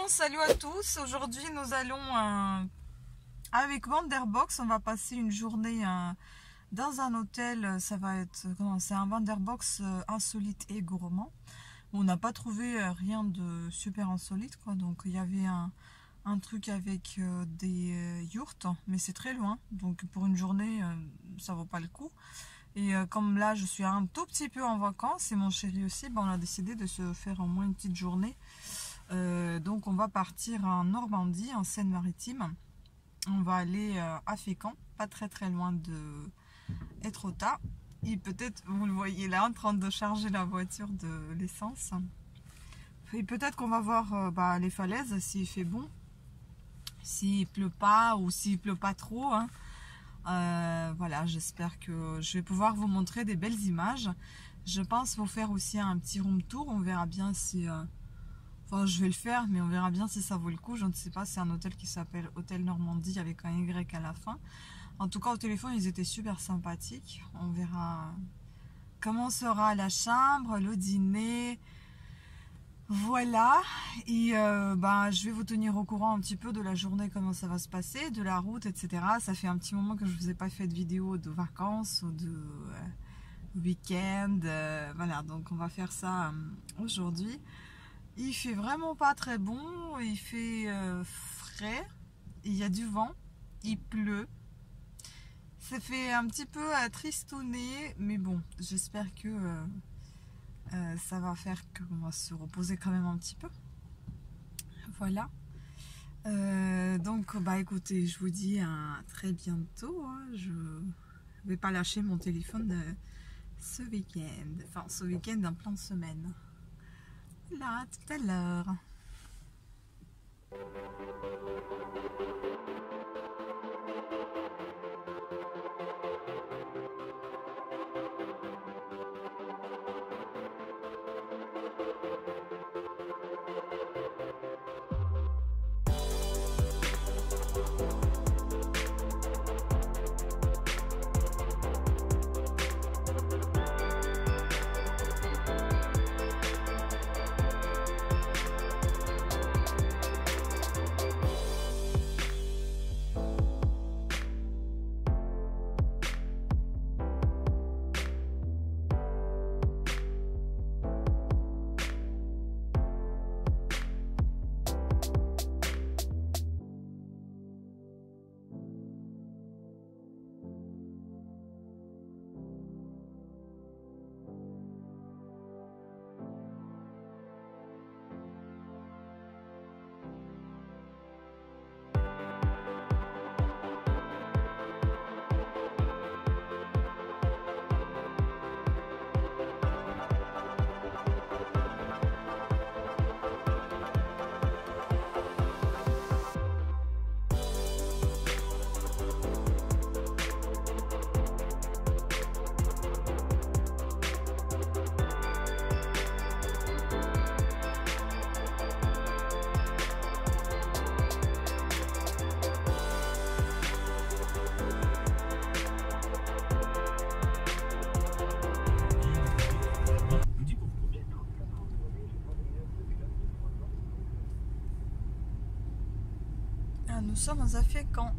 Bon, salut à tous. Aujourd'hui nous allons avec Wonderbox, on va passer une journée dans un hôtel. Ça va être c'est un Wonderbox insolite et gourmand. On n'a pas trouvé rien de super insolite quoi. Donc il y avait un truc avec des yurts, mais c'est très loin, donc pour une journée ça vaut pas le coup. Et comme là je suis un tout petit peu en vacances et mon chéri aussi, ben, on a décidé de se faire au moins une petite journée. Donc on va partir en Normandie, en Seine-Maritime. On va aller à Fécamp, pas très loin de Étretat. Et peut-être, vous le voyez là, en train de charger la voiture de l'essence. Et peut-être qu'on va voir les falaises, s'il fait bon, s'il pleut pas ou s'il pleut pas trop, hein. Voilà, j'espère que je vais pouvoir vous montrer des belles images. Je pense vous faire aussi un petit room tour. On verra bien si... Enfin, je vais le faire, mais on verra bien si ça vaut le coup. Je ne sais pas, c'est un hôtel qui s'appelle Hôtel Normandie avec un Y à la fin. En tout cas, au téléphone, ils étaient super sympathiques. On verra comment sera la chambre, le dîner... Voilà, et je vais vous tenir au courant un petit peu de la journée, comment ça va se passer, de la route, etc. Ça fait un petit moment que je ne vous ai pas fait de vidéo de vacances ou de week-end. Voilà, donc on va faire ça aujourd'hui. Il fait vraiment pas très bon, il fait frais, il y a du vent, il pleut. Ça fait un petit peu tristouner, mais bon, j'espère que... ça va faire qu'on va se reposer quand même un petit peu. Voilà. Donc, écoutez, je vous dis à très bientôt. Hein. Je vais pas lâcher mon téléphone ce week-end. Enfin, ce week-end, en plein de semaine. Voilà, à tout à l'heure. Nous sommes à Fécamp.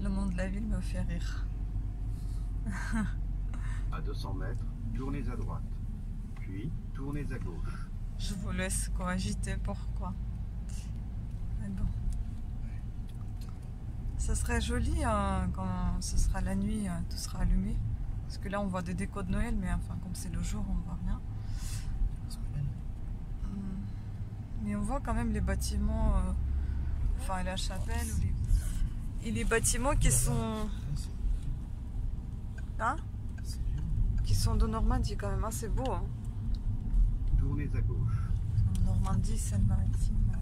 Le nom de la ville me fait rire. À 200 mètres, tournez à droite, puis tournez à gauche. Je vous laisse coagiter pourquoi. Mais bon. Ça serait joli quand ce sera la nuit, tout sera allumé. Parce que là, on voit des décos de Noël, mais enfin, comme c'est le jour, on voit rien. Mais on voit quand même les bâtiments. Enfin, la chapelle et les bâtiments qui sont de Normandie quand même, hein, c'est beau. Hein. Tournez à gauche. Normandie, Seine-Maritime.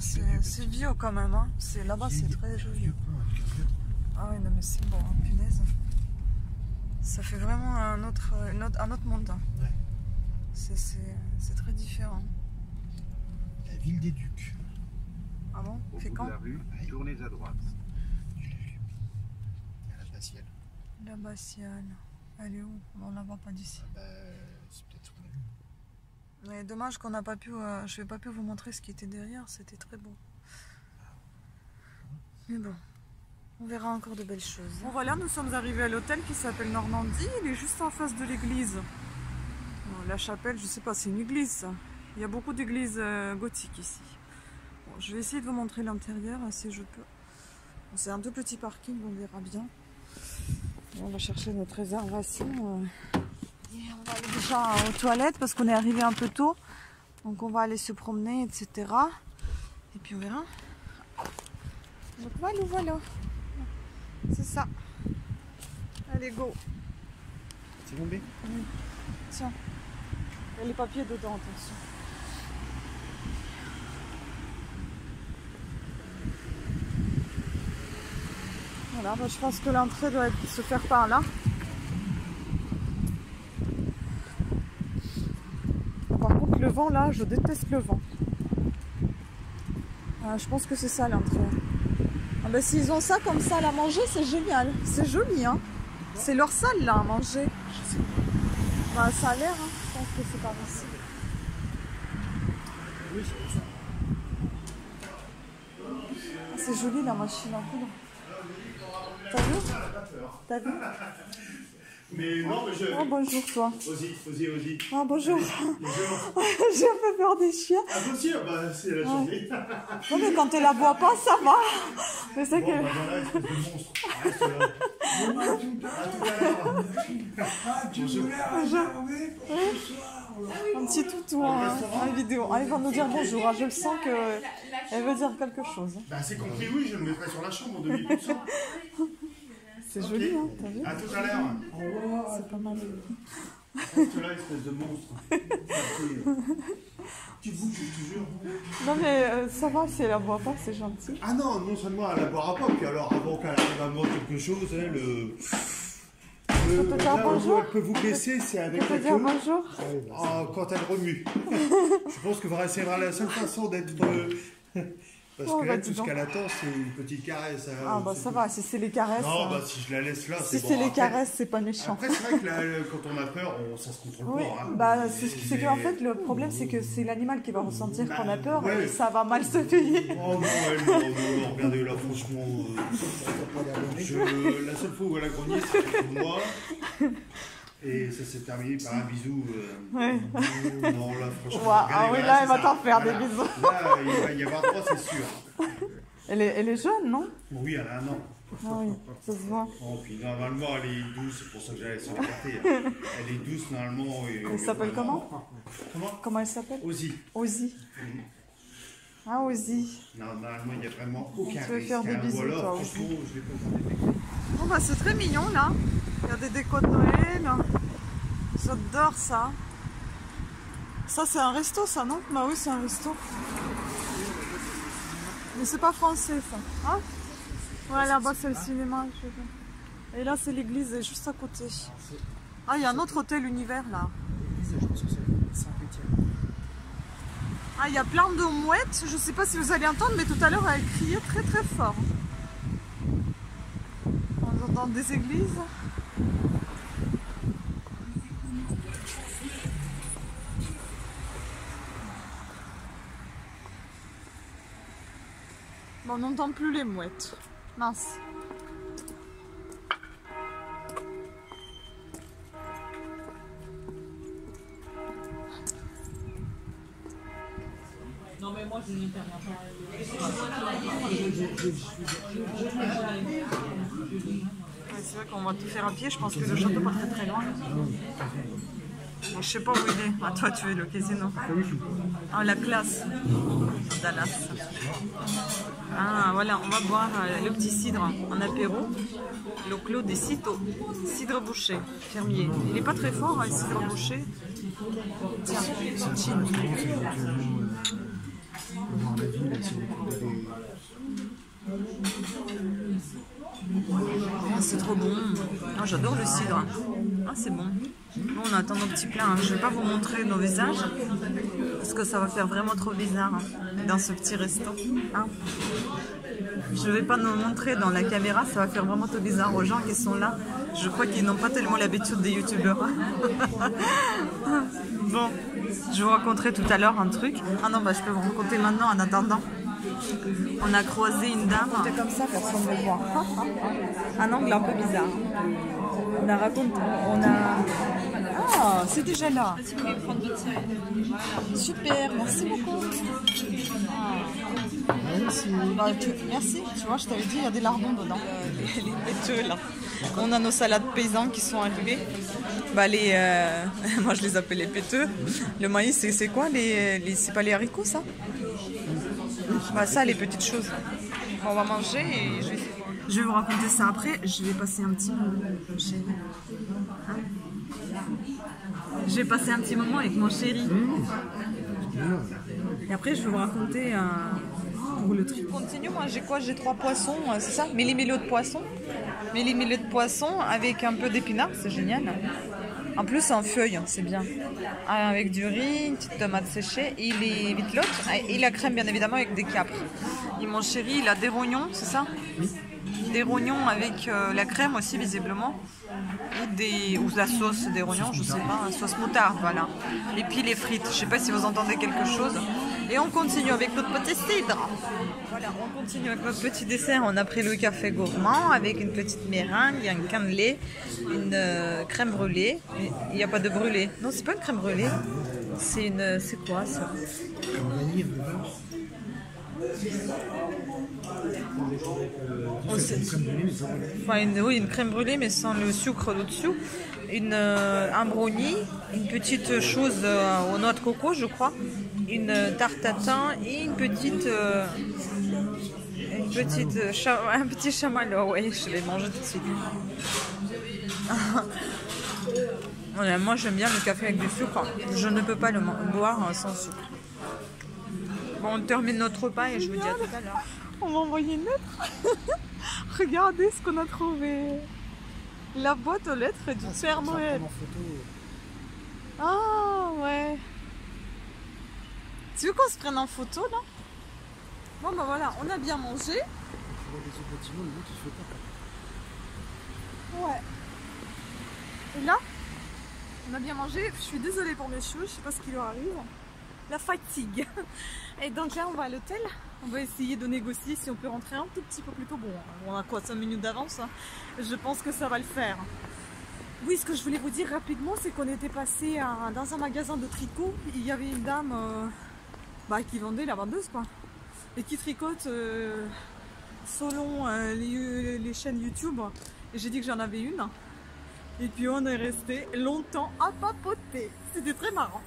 C'est vieux quand même, hein. C'est là-bas, c'est très joli. Ah oui, non mais c'est beau, hein, punaise. Ça fait vraiment un autre monde. Hein. Ouais. C'est très différent. La ville des Ducs. Ah bon? Fécamp. Tournez à droite. La Bastiale. Elle est où? On la voit pas d'ici. C'est peut-être où. Ouais, dommage qu'on n'a pas pu. Je n'ai pas pu vous montrer ce qui était derrière. C'était très beau. Mais bon, on verra encore de belles choses. Bon voilà, nous sommes arrivés à l'hôtel qui s'appelle Normandie. Il est juste en face de l'église. Bon, la chapelle, je sais pas, c'est une église. Ça. Il y a beaucoup d'églises gothiques ici. Bon, je vais essayer de vous montrer l'intérieur si je peux. Bon, c'est un tout petit parking, on verra bien. On va chercher notre réservation. Et on va aller déjà aux toilettes parce qu'on est arrivé un peu tôt. Donc on va aller se promener, etc. Et puis on verra. Donc voilà, voilà. C'est ça. Allez, go. C'est bombé? Oui. Tiens. Il y a les papiers dedans, attention. Voilà, bah, je pense que l'entrée doit se faire par là. Par contre, le vent là, je déteste le vent. Je pense que c'est ça l'entrée. Ah ben, s'ils ont ça comme ça à la manger, c'est génial. C'est joli, hein. C'est leur salle là à manger. Je sais pas. Bah, ça a l'air, hein. Je pense que c'est par ici. Oui, c'est ça. Ah, c'est joli la machine à coudre. T'as vu? T'as vu? Mais non, mais je... Oh, bonjour, toi. Ozzie, Ozzie, Ozzie. Ah, bonjour. Bonjour. J'ai un peu peur des chiens. Ah, bon, sûr, bah, c'est la journée. Non, mais quand elle la voit pas, ça va. Mais c'est bon, que... Bah, voilà, c'est le monstre. Un petit toutou en vidéo. Elle va nous dire bonjour. Je le sens qu'elle veut dire quelque chose. Bah, c'est compris, oui, je me mettrai sur la chambre de 2000%. C'est okay. Joli, hein, t'as vu? À tout à l'heure. Oh, c'est pas mal. Reste là, espèce de monstre. Tu bouges, je te jure. Non, mais ça va, si elle la boit pas, c'est gentil. Ah non, non seulement elle la boira pas, puis alors avant qu'elle arrive à boire quelque chose, elle... Je peux te dire bonjour. Elle peut vous baisser, c'est avec la queue. Bonjour. Quand elle remue. Je pense que c'est la seule façon d'être... Parce que là, tout ce qu'elle attend, c'est une petite caresse. Ah bah ça va, si c'est les caresses... Non, bah si je la laisse là, c'est bon. Si c'est les caresses, c'est pas méchant. Après, c'est vrai que là, quand on a peur, ça se contrôle pas. Bah c'est qu'en fait, le problème, c'est que c'est l'animal qui va ressentir qu'on a peur et ça va mal se payer. Oh non, non, regardez, là, franchement... La seule fois où elle a grogné, c'est pour moi. Et ça s'est terminé par un bisou. Ouais. Non, là, franchement. Wow. Ah oui, là, elle va t'en faire des bisous. Là, il va y avoir trois, c'est sûr. Elle est jeune, non? Oui, elle a un an. Ah oui, ça se voit. Oh, puis normalement, elle est douce, c'est pour ça que j'allais s'en écarter. Elle est douce, normalement. Elle s'appelle comment elle s'appelle? Ozzie. Ozzie. Ah, Ozzie. Non, normalement, il n'y a vraiment aucun risque. Tu veux faire des bisous, toi aussi. Bon, bah, c'est très mignon, là. Il y a des décos de Noël. J'adore ça. Ça, c'est un resto, ça, non? Bah oui, c'est un resto. Mais c'est pas français, ça. Hein? Ouais, là-bas, c'est le cinéma. Et là, c'est l'église, juste à côté. Ah, il y a un autre hôtel univers, là. Ah, il y a plein de mouettes. Je sais pas si vous allez entendre, mais tout à l'heure, elle criait très, très fort. On entend des églises. On n'entend plus les mouettes. Mince. Non mais moi je n'interviens pas. C'est vrai qu'on va tout faire à pied. Je pense que le château part très loin. Bon, je sais pas où il est. Ah, toi, tu es le casino. Ah, la classe. Dallas. Ah, voilà, on va boire le petit cidre en apéro. Le clos des citeaux. Cidre bouché, fermier. Il n'est pas très fort, le cidre bouché. Tiens, chine. Oh, c'est trop bon. Oh, j'adore le cidre. Ah, c'est bon. Bon, on attend nos petits plats. Hein. Je ne vais pas vous montrer nos visages parce que ça va faire vraiment trop bizarre hein, dans ce petit resto. Hein. Je ne vais pas nous montrer dans la caméra, ça va faire vraiment trop bizarre aux gens qui sont là. Je crois qu'ils n'ont pas tellement l'habitude des youtubeurs. Bon, je vous raconterai tout à l'heure un truc. Ah non, bah je peux vous raconter maintenant en attendant. On a croisé une dame. C'était comme ça, personne ne le voit. Un angle un peu bizarre. On a raconté. On a. Ah, c'est déjà là. Super, merci beaucoup. Merci. Tu vois, je t'avais dit, il y a des lardons dedans. Les péteux là. On a nos salades paysannes qui sont arrivées. Bah les, moi je les appelle les péteux. Le maïs, c'est quoi les c'est pas les haricots ça? Bah ça, les petites choses. On va manger et je vais vous raconter ça après. Je vais passer un petit moment chez Je vais passer un petit moment avec mon chéri. Et après, je vais vous raconter pour le truc. Continue, moi j'ai quoi? J'ai 3 poissons, c'est ça? Mais les mélots de poissons. Mais les mélots de poissons avec un peu d'épinards, c'est génial. En plus, en feuilles, c'est bien. Avec du riz, une petite tomate séchée, et les vitelottes, et la crème, bien évidemment, avec des capres. Et mon chéri, il a des rognons, c'est ça? Oui. Des rognons avec la crème aussi, visiblement. Ou la sauce des rognons, je sais pas, hein, sauce moutarde, voilà. Et puis les frites, je sais pas si vous entendez quelque chose. Et on continue avec notre petit cidre. Voilà, on continue avec notre petit dessert. On a pris le café gourmand avec une petite meringue, un cannelé, une crème brûlée. Il n'y a pas de brûlée. Non, c'est pas une crème brûlée. C'est une... C'est quoi ça? Oui, une crème brûlée mais sans le sucre d'au-dessous. Un brownie, une petite chose aux noix de coco je crois, une tarte à thym et un petit chamallow. Oui, je l'ai mangé tout de suite. Voilà, moi j'aime bien le café avec du sucre. Je ne peux pas le boire sans sucre. Bon, on termine notre repas et je vous dis à tout à l'heure. On m'a envoyé une lettre. Regardez ce qu'on a trouvé. La boîte aux lettres du Père Noël. Ah ouais. Tu veux qu'on se prenne en photo là? Bon bah voilà, on a bien mangé. Ouais. Et là, on a bien mangé. Je suis désolée pour mes cheveux, je sais pas ce qui leur arrive. La fatigue. Et donc là on va à l'hôtel, on va essayer de négocier si on peut rentrer un tout petit peu plus tôt. Bon, on a quoi, 5 minutes d'avance, hein. Je pense que ça va le faire. Oui, ce que je voulais vous dire rapidement, c'est qu'on était passé dans un magasin de tricot. Il y avait une dame qui vendait la vendeuse quoi, et qui tricote selon les chaînes YouTube. Et j'ai dit que j'en avais une. Et puis on est resté longtemps à papoter. C'était très marrant.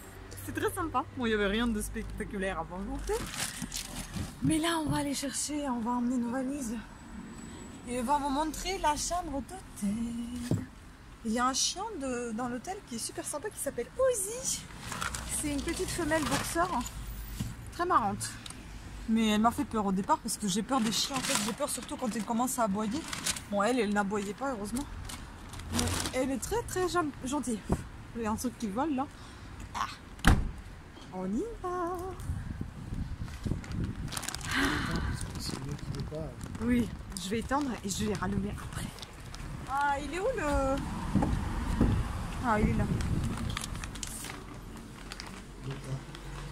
C'est très sympa. Bon, il n'y avait rien de spectaculaire à monter. Mais là, on va aller chercher, on va emmener nos valises. Et on va vous montrer la chambre d'hôtel. Il y a un chien dans l'hôtel qui est super sympa, qui s'appelle Ozzie. C'est une petite femelle boxeur, très marrante. Mais elle m'a fait peur au départ parce que j'ai peur des chiens. En fait, j'ai peur surtout quand ils commencent à aboyer. Bon, elle n'aboyait pas, heureusement. Mais elle est très, très gentille. Il y a un truc qui vole, là. Ah. On y va. Oui, je vais éteindre et je vais rallumer après. Ah, il est où le... Ah, il est là.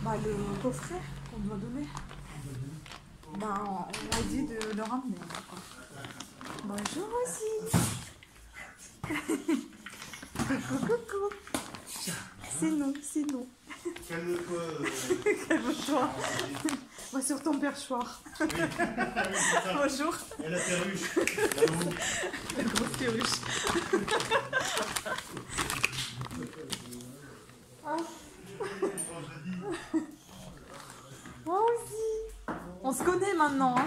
Bah, le coffret qu'on doit donner. Bah, on a dit de le ramener. Bonjour aussi. Coucou, coucou. C'est nous. Calme-toi. Calme-toi. Moi sur ton perchoir. Oui. Bonjour. Et la perruche. La grosse perruche. Ah. Moi aussi. On se connaît maintenant. Hein.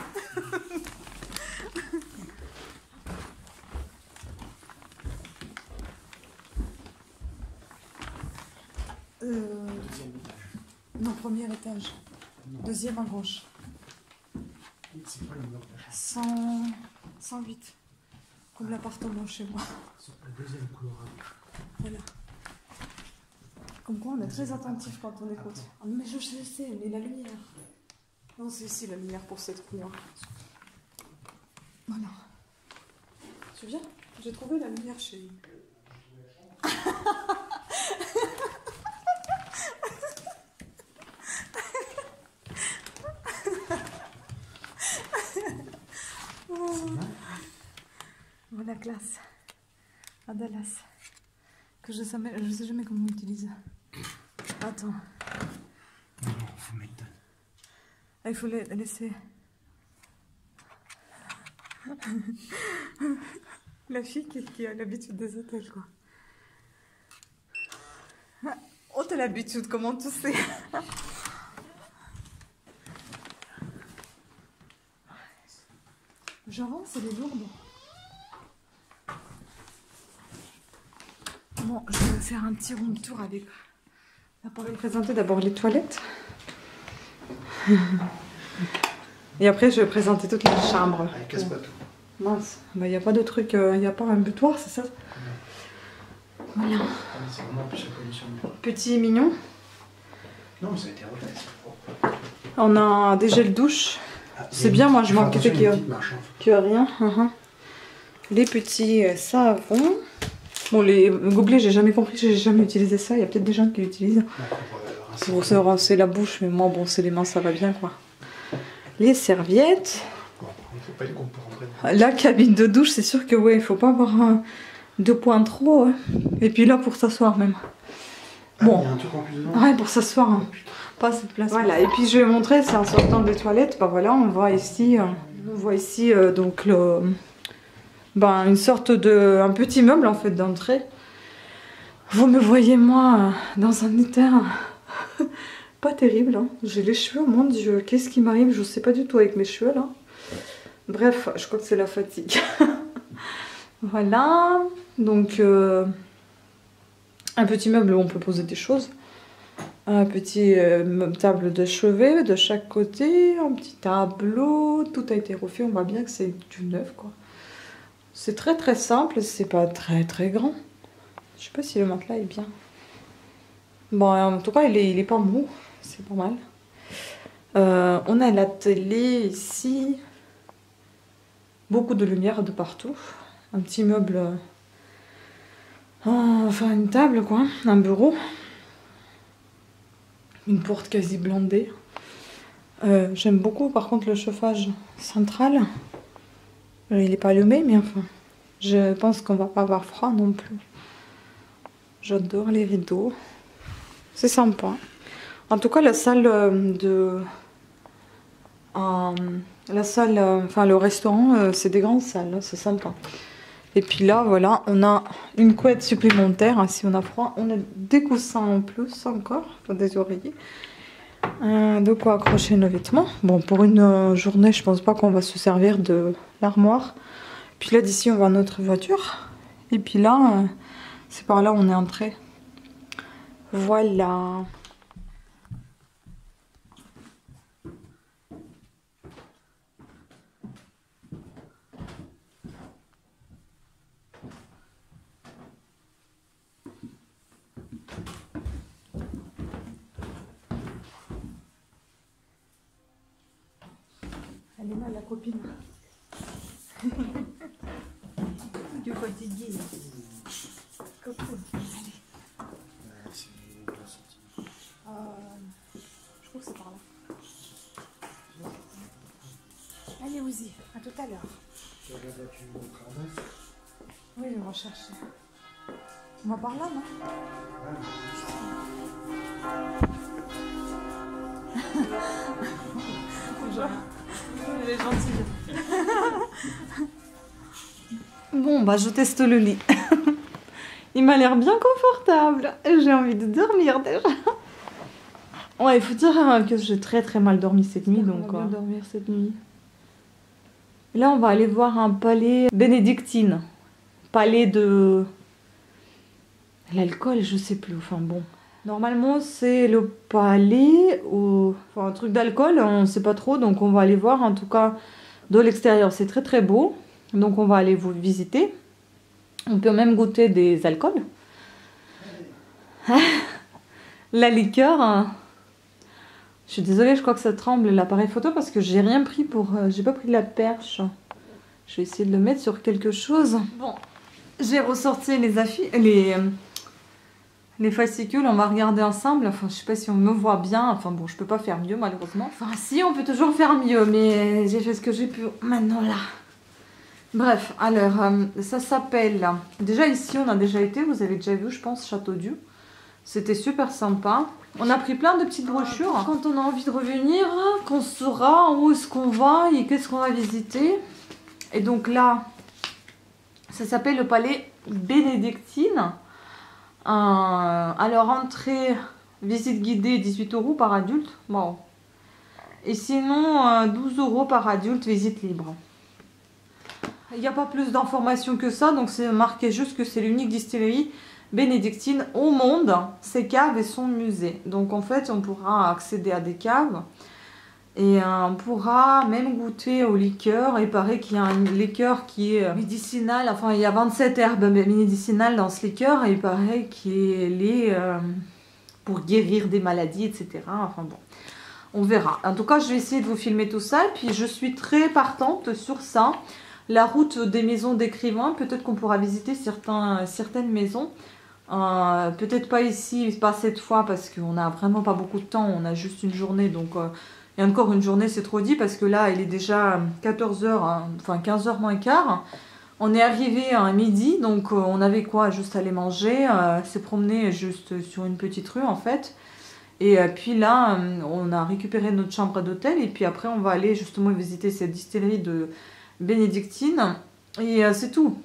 Non, premier étage. Non. Deuxième à gauche. C'est quoi le numéro d'étage? 108. Comme l'appartement chez moi. Le deuxième couloir. Voilà. Comme quoi, on est très attentif quand on écoute. Ah, mais je sais, mais la lumière. Non, c'est ici la lumière pour cette couleur. Voilà. Tu viens? J'ai trouvé la lumière chez eux. Oh, la classe à Dallas que je sais jamais comment on l'utilise. Attends. Non, faut mettre. Ah, il faut les laisser. La fille qui a l'habitude des hôtels, quoi. Oh, t'as l'habitude, comment tu sais? J'avance, elle est lourde. Bon, je vais faire un petit room tour avec. On va présenter d'abord les toilettes. Et après, je vais présenter toutes les chambres. Elle casse pas tout. Mince, il n'y a pas de truc, il n'y a pas un butoir, c'est ça? Non. Voilà. C'est vraiment plus la petit mignon. Non, ça a été refait. On a des gels douche. Ah, c'est bien, moi je m'inquiétais qu'il n'y a rien. Les petits savons. Bon, les gobelets, j'ai jamais compris, j'ai jamais utilisé ça. Il y a peut-être des gens qui l'utilisent pour se rincer la bouche, mais moi, bon, c'est les mains, ça va bien, quoi. Les serviettes. La cabine de douche, c'est sûr que ouais, il faut pas avoir deux points trop. Hein. Et puis là, pour s'asseoir même. Bon. Il y a un truc en plus dedans. Ouais, pour s'asseoir. Hein. Pas cette place. Voilà. Et puis je vais montrer, c'est en sortant des toilettes. Bah voilà, on voit ici donc le. Ben, une sorte de... un petit meuble en fait d'entrée. Vous me voyez moi dans un état pas terrible. Hein. J'ai les cheveux, mon Dieu, qu'est-ce qui m'arrive? Je sais pas du tout avec mes cheveux là. Bref, je crois que c'est la fatigue. Voilà. Donc un petit meuble où on peut poser des choses. Un petit table de chevet de chaque côté. Un petit tableau. Tout a été refait. On voit bien que c'est du neuf quoi. C'est très très simple, c'est pas très très grand. Je sais pas si le matelas est bien. Bon, en tout cas, il est pas mou, c'est pas mal. On a la télé ici. Beaucoup de lumière de partout. Un petit meuble. Enfin, une table quoi, un bureau. Une porte quasi blindée. J'aime beaucoup par contre le chauffage central. Il n'est pas allumé, mais enfin, je pense qu'on va pas avoir froid non plus. J'adore les rideaux. C'est sympa. En tout cas, la salle de... enfin, le restaurant, c'est des grandes salles, c'est sympa. Et puis là, voilà, on a une couette supplémentaire. Hein, si on a froid, on a des coussins en plus encore, des oreillers. De quoi accrocher nos vêtements. Bon, pour une journée, je pense pas qu'on va se servir de l'armoire. Puis là, d'ici, on va à notre voiture. Et puis là, c'est par là où on est entré. Voilà. Elle est mal la copine. Du fatigué. Coucou. Allez. Je trouve que c'est par là. Allez, Ozzie, à tout à l'heure. Tu regardes là, tu me... Oui, je vais rechercher. On va par là, non? Bonjour. Elle est gentille. Bon, bah je teste le lit. Il m'a l'air bien confortable. J'ai envie de dormir déjà. Ouais, il faut dire que j'ai très très mal dormi cette nuit. Donc, on va bien dormir cette nuit. Là, on va aller voir un palais bénédictine. Palais de... l'alcool, je sais plus. Enfin bon. Normalement, c'est le palais ou enfin, un truc d'alcool, on ne sait pas trop, donc on va aller voir. En tout cas, de l'extérieur, c'est très très beau, donc on va aller vous visiter. On peut même goûter des alcools. La liqueur, hein. Je suis désolée, je crois que ça tremble l'appareil photo parce que j'ai rien pris pour... j'ai pas pris de la perche. Je vais essayer de le mettre sur quelque chose. Bon, J'ai ressorti les fascicules, on va regarder ensemble. Enfin, je sais pas si on me voit bien. Enfin bon, je peux pas faire mieux malheureusement. Enfin si, on peut toujours faire mieux, mais j'ai fait ce que j'ai pu maintenant là. Bref, alors ça s'appelle... Déjà ici, on a déjà été, vous avez déjà vu, je pense, Château-Dieu. C'était super sympa. On a pris plein de petites brochures. Quand on a envie de revenir, qu'on saura où est-ce qu'on va et qu'est-ce qu'on va visiter. Et donc là, ça s'appelle le Palais Bénédictines. Alors, entrée, visite guidée, 18 € par adulte. Wow. Et sinon, 12 € par adulte, visite libre. Il n'y a pas plus d'informations que ça, donc c'est marqué juste que c'est l'unique distillerie bénédictine au monde, ses caves et son musée. Donc en fait, on pourra accéder à des caves et on pourra même goûter aux liqueurs. Il paraît qu'il y a un liqueur qui est médicinal, enfin il y a 27 herbes médicinales dans ce liqueur et il paraît qu'il est pour guérir des maladies, etc. Enfin bon. On verra. En tout cas, je vais essayer de vous filmer tout ça, puis je suis très partante sur ça. La route des maisons d'écrivains, peut-être qu'on pourra visiter certaines maisons. Peut-être pas ici, pas cette fois, parce qu'on n'a vraiment pas beaucoup de temps. On a juste une journée, donc... et encore une journée, c'est trop dit, parce que là, il est déjà 14h, enfin 15h moins quart. On est arrivé à midi, donc on avait quoi? Juste aller manger, se promener juste sur une petite rue, en fait. Et puis là, on a récupéré notre chambre d'hôtel, et puis après, on va aller justement visiter cette distillerie de... bénédictine, et c'est tout.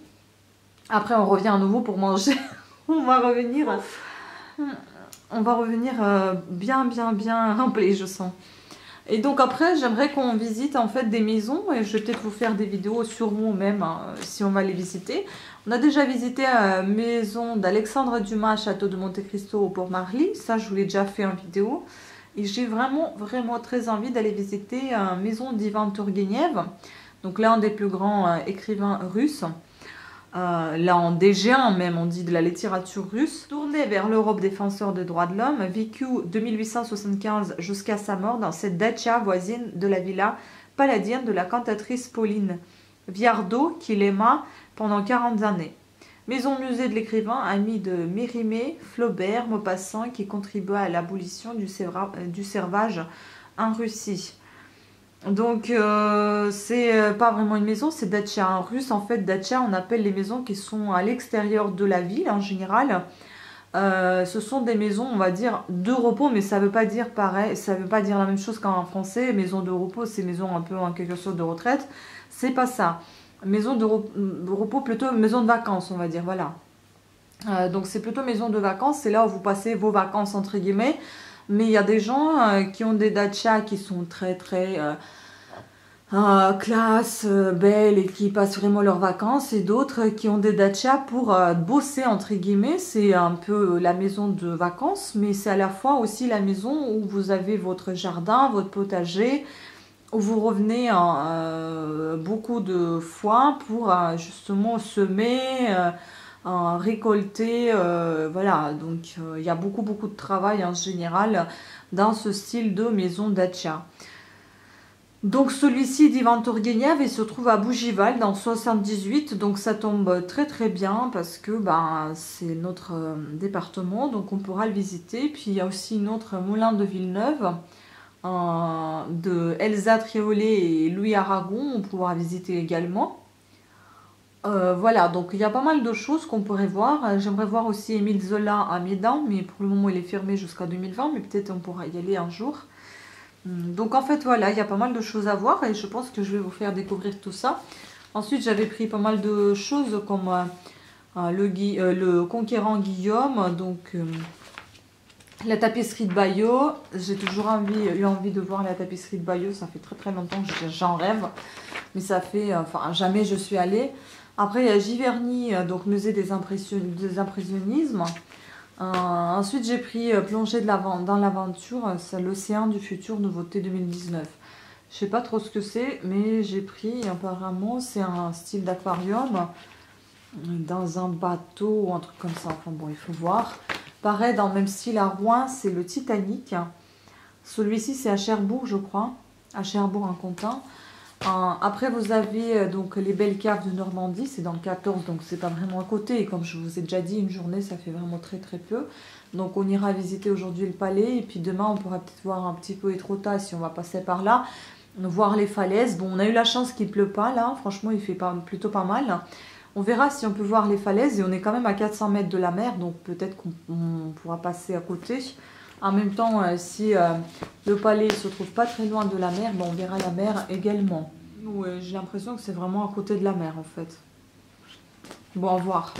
Après on revient à nouveau pour manger. on va revenir bien rempli, je sens. Et donc après j'aimerais qu'on visite en fait des maisons, et je vais peut-être vous faire des vidéos sur nous-mêmes si on va les visiter. On a déjà visité maison d'Alexandre Dumas, château de Monte Cristo au Port-Marly, ça je vous l'ai déjà fait en vidéo, et j'ai vraiment très envie d'aller visiter maison d'Ivan Tourgueniev. Donc l'un des plus grands écrivains russes, là en DG1 même, on dit de la littérature russe. Tourné vers l'Europe défenseur des droits de l'homme, vécu de 1875 jusqu'à sa mort dans cette dacha voisine de la villa paladienne de la cantatrice Pauline Viardot, qu'il aima pendant 40 années. Maison musée de l'écrivain, ami de Mérimée, Flaubert, Maupassant, qui contribua à l'abolition du servage en Russie. Donc c'est pas vraiment une maison, c'est dacha. En russe en fait dacha on appelle les maisons qui sont à l'extérieur de la ville en général. Ce sont des maisons on va dire de repos, mais ça veut pas dire pareil, ça veut pas dire la même chose qu'en français. Maison de repos c'est maison un peu en quelque sorte de retraite, c'est pas ça. Maison de repos plutôt maison de vacances on va dire, voilà. Donc c'est plutôt maison de vacances, c'est là où vous passez vos vacances entre guillemets. Mais il y a des gens qui ont des dachas qui sont très classe, belles, et qui passent vraiment leurs vacances. Et d'autres qui ont des dachas pour bosser, entre guillemets. C'est un peu la maison de vacances, mais c'est à la fois aussi la maison où vous avez votre jardin, votre potager, où vous revenez beaucoup de fois pour justement semer... récolter, voilà, donc il y a beaucoup de travail en général dans ce style de maison dacha. Donc celui-ci d'Ivan Tourgueniev, il se trouve à Bougival dans 78, donc ça tombe très bien parce que ben, c'est notre département, donc on pourra le visiter. Puis il y a aussi une autre moulin de Villeneuve de Elsa Triolet et Louis Aragon, on pourra visiter également. Voilà, donc il y a pas mal de choses qu'on pourrait voir. J'aimerais voir aussi Émile Zola à Médan, mais pour le moment il est fermé jusqu'à 2020, mais peut-être on pourra y aller un jour. Donc en fait voilà, il y a pas mal de choses à voir et je pense que je vais vous faire découvrir tout ça. Ensuite j'avais pris pas mal de choses comme le Conquérant Guillaume, donc la tapisserie de Bayeux. J'ai toujours eu envie de voir la tapisserie de Bayeux, ça fait très longtemps que j'en rêve, mais ça fait, enfin jamais je suis allée. Après, il y a Giverny, donc musée des impressionnismes. Ensuite, j'ai pris plongée dans l'aventure, c'est l'océan du futur, nouveauté 2019. Je sais pas trop ce que c'est, mais j'ai pris, apparemment, c'est un style d'aquarium dans un bateau ou un truc comme ça. Enfin bon, il faut voir. Pareil, dans le même style à Rouen, c'est le Titanic. Celui-ci, c'est à Cherbourg, je crois. À Cherbourg, en Contin. Après, vous avez donc les belles caves de Normandie, c'est dans le 14, donc c'est pas vraiment à côté. Et comme je vous ai déjà dit, une journée, ça fait vraiment très très peu. Donc on ira visiter aujourd'hui le palais, et puis demain, on pourra peut-être voir un petit peu Étretat si on va passer par là, voir les falaises. Bon, on a eu la chance qu'il ne pleut pas là, franchement, il fait plutôt pas mal. On verra si on peut voir les falaises, et on est quand même à 400 mètres de la mer, donc peut-être qu'on pourra passer à côté. En même temps, si le palais ne se trouve pas très loin de la mer, ben on verra la mer également. J'ai l'impression que c'est vraiment à côté de la mer en fait. Bon, à voir.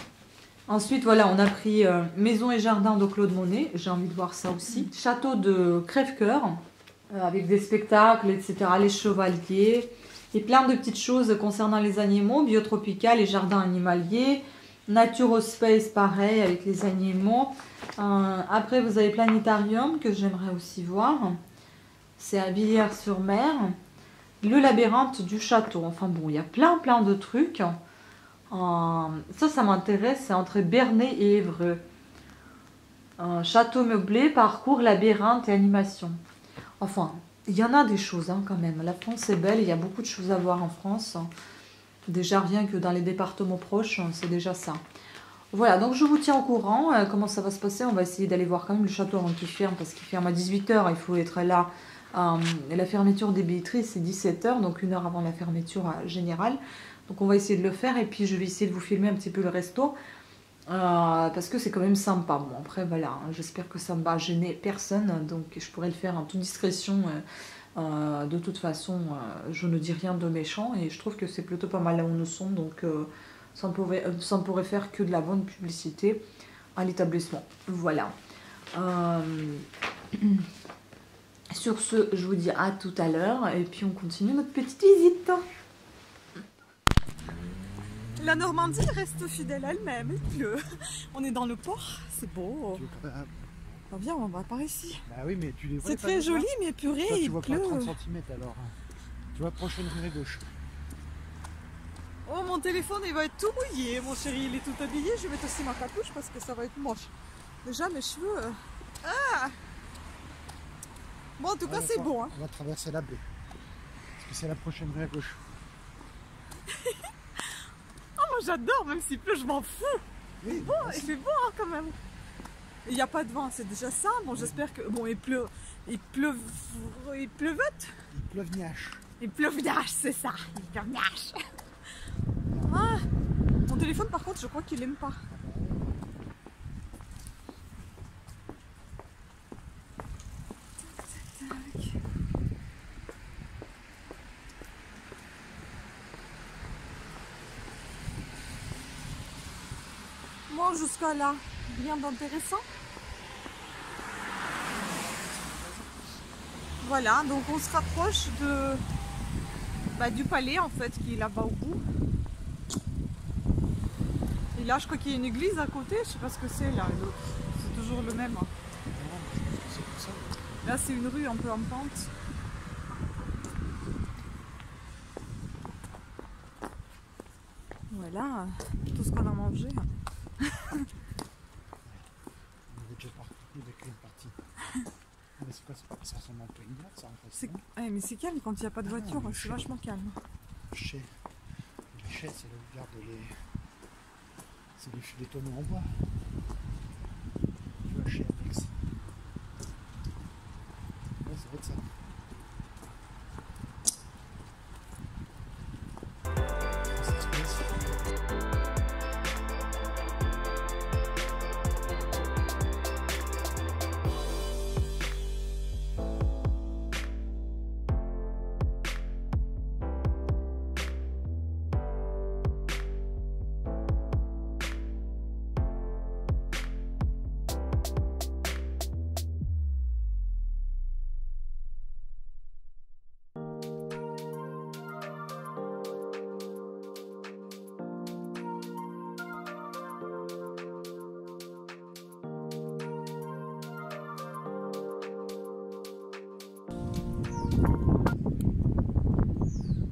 Ensuite, voilà, on a pris Maison et Jardin de Claude Monet. J'ai envie de voir ça aussi. Château de Crève-Cœur, avec des spectacles, etc. Les chevaliers. Et plein de petites choses concernant les animaux. Biotropical et jardin animalier. Naturospace, pareil, avec les animaux. Après, vous avez Planétarium, que j'aimerais aussi voir. C'est à Villiers-sur-Mer. Le labyrinthe du château. Enfin bon, il y a plein de trucs. Ça m'intéresse. C'est entre Bernay et Évreux. Château meublé, parcours, labyrinthe et animation. Enfin, il y en a des choses quand même. La France est belle. Il y a beaucoup de choses à voir en France. Déjà, rien que dans les départements proches, c'est déjà ça. Voilà, donc je vous tiens au courant. Comment ça va se passer? On va essayer d'aller voir quand même le château avant qu'il ferme, parce qu'il ferme à 18 h. Il faut être là. La fermeture des billetteries, c'est 17 h, donc 1 heure avant la fermeture générale. Donc on va essayer de le faire, et puis je vais essayer de vous filmer un petit peu le resto, parce que c'est quand même sympa. Bon, après voilà, j'espère que ça ne va gêner personne, donc je pourrais le faire en toute discrétion. De toute façon, je ne dis rien de méchant, et je trouve que c'est plutôt pas mal là où nous sommes, donc ça ne pourrait faire que de la bonne publicité à l'établissement. Voilà. Sur ce, je vous dis à tout à l'heure, et puis on continue notre petite visite. La Normandie reste fidèle à elle-même, il pleut. On est dans le port, c'est beau. Bah viens, on va par ici. Bah oui, mais tu les vois. C'est très joli, mais purée, toi, il pleut. Tu vois pas 30 cm alors. Tu vois, prochaine rive gauche. Oh, mon téléphone, il va être tout mouillé, mon chéri. Il est tout habillé. Je vais mettre aussi ma capuche parce que ça va être moche. Déjà, mes cheveux... Bon, en tout cas, c'est bon. Hein. On va traverser la baie. Parce que c'est la prochaine rue à gauche. Oh, moi j'adore, même s'il pleut, je m'en fous. Oui, c'est bon, il fait bon quand même. Il n'y a pas de vent, c'est déjà ça. Bon, j'espère que. Bon, il pleuvniache, c'est ça. Il pleuvniache. Mon téléphone, par contre, je crois qu'il n'aime pas. Jusqu'à là, rien d'intéressant. Voilà, donc on se rapproche de du palais en fait, qui est là-bas au bout. Et là, je crois qu'il y a une église à côté. Je sais pas ce que c'est là. C'est toujours le même. Là, c'est une rue un peu en pente. Voilà, tout ce qu'on a mangé. Mais c'est calme quand il n'y a pas de voiture, c'est vachement calme. Le chai, c'est là où ils gardent les... C'est des tonneaux en bois. Tu vois, chez Apex. Ouais, ça va être ça.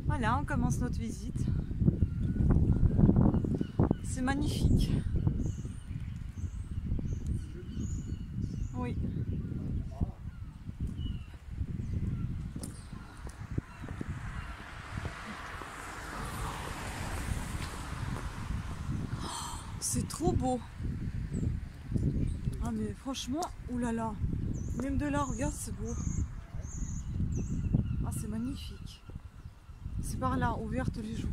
Voilà, on commence notre visite. C'est magnifique. Oui. c'est trop beau. Ah mais franchement, oulala, même de là, regarde, c'est beau. Ah c'est magnifique. C'est par là, ouvert tous les jours.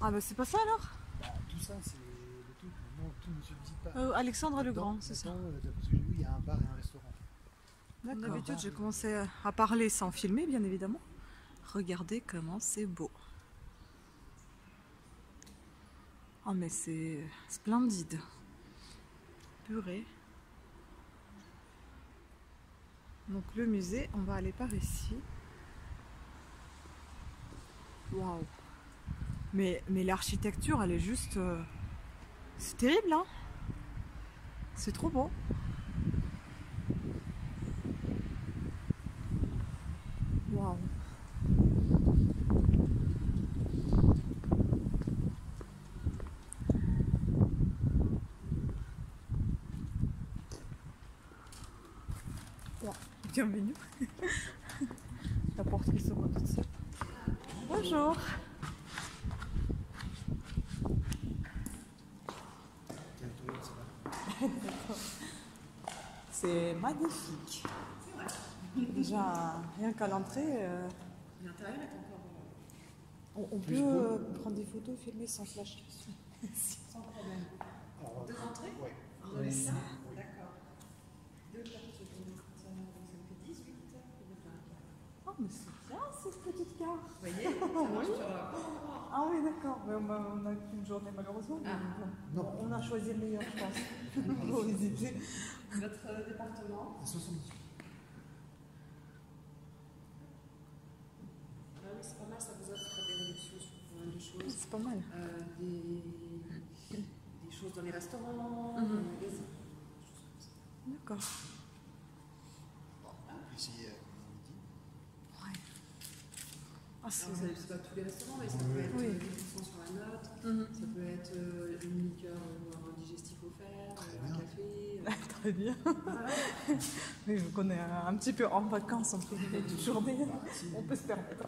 Ah bah c'est pas ça alors? Bah, tout ça c'est le tout, non, tout ne se visite pas. Alexandre le Grand, c'est ça. Parce que il y a un bar et un restaurant. D'habitude j'ai commencé à parler sans filmer bien évidemment. Regardez comment c'est beau. Oh mais c'est splendide. Purée. Donc le musée, on va aller par ici. Waouh. Mais l'architecture elle est juste... c'est terrible hein. C'est trop beau. Waouh. Bienvenue. La porte qui s'ouvre toute seule. Bonjour. C'est magnifique. C'est vrai. Déjà, rien qu'à l'entrée. L'intérieur est encore. On peut prendre des photos, filmer sans flash. Sans problème. Alors, de rentrée ouais. On remet ça oui. D'accord. Deux cartes secondes. Oh, mais c'est bien cette petite carte! Vous voyez? Oui. Ah oui, d'accord. On n'a qu'une journée malheureusement. Ah. Mais non. On a choisi le meilleur, je pense. Pour visiter notre département. À 78. Ah oui, c'est pas mal, ça vous offre des réductions sur plein de choses. C'est pas mal. Des choses dans les restaurants, des magasins. D'accord. Ah, c'est pas tous les restaurants, mais ça peut être une réduction sur la note, ça peut être une liqueur ou un digestif offert, un café. Très bien. Voilà. Mais je connais un petit peu en vacances, en fait, toute journée. On peut se permettre.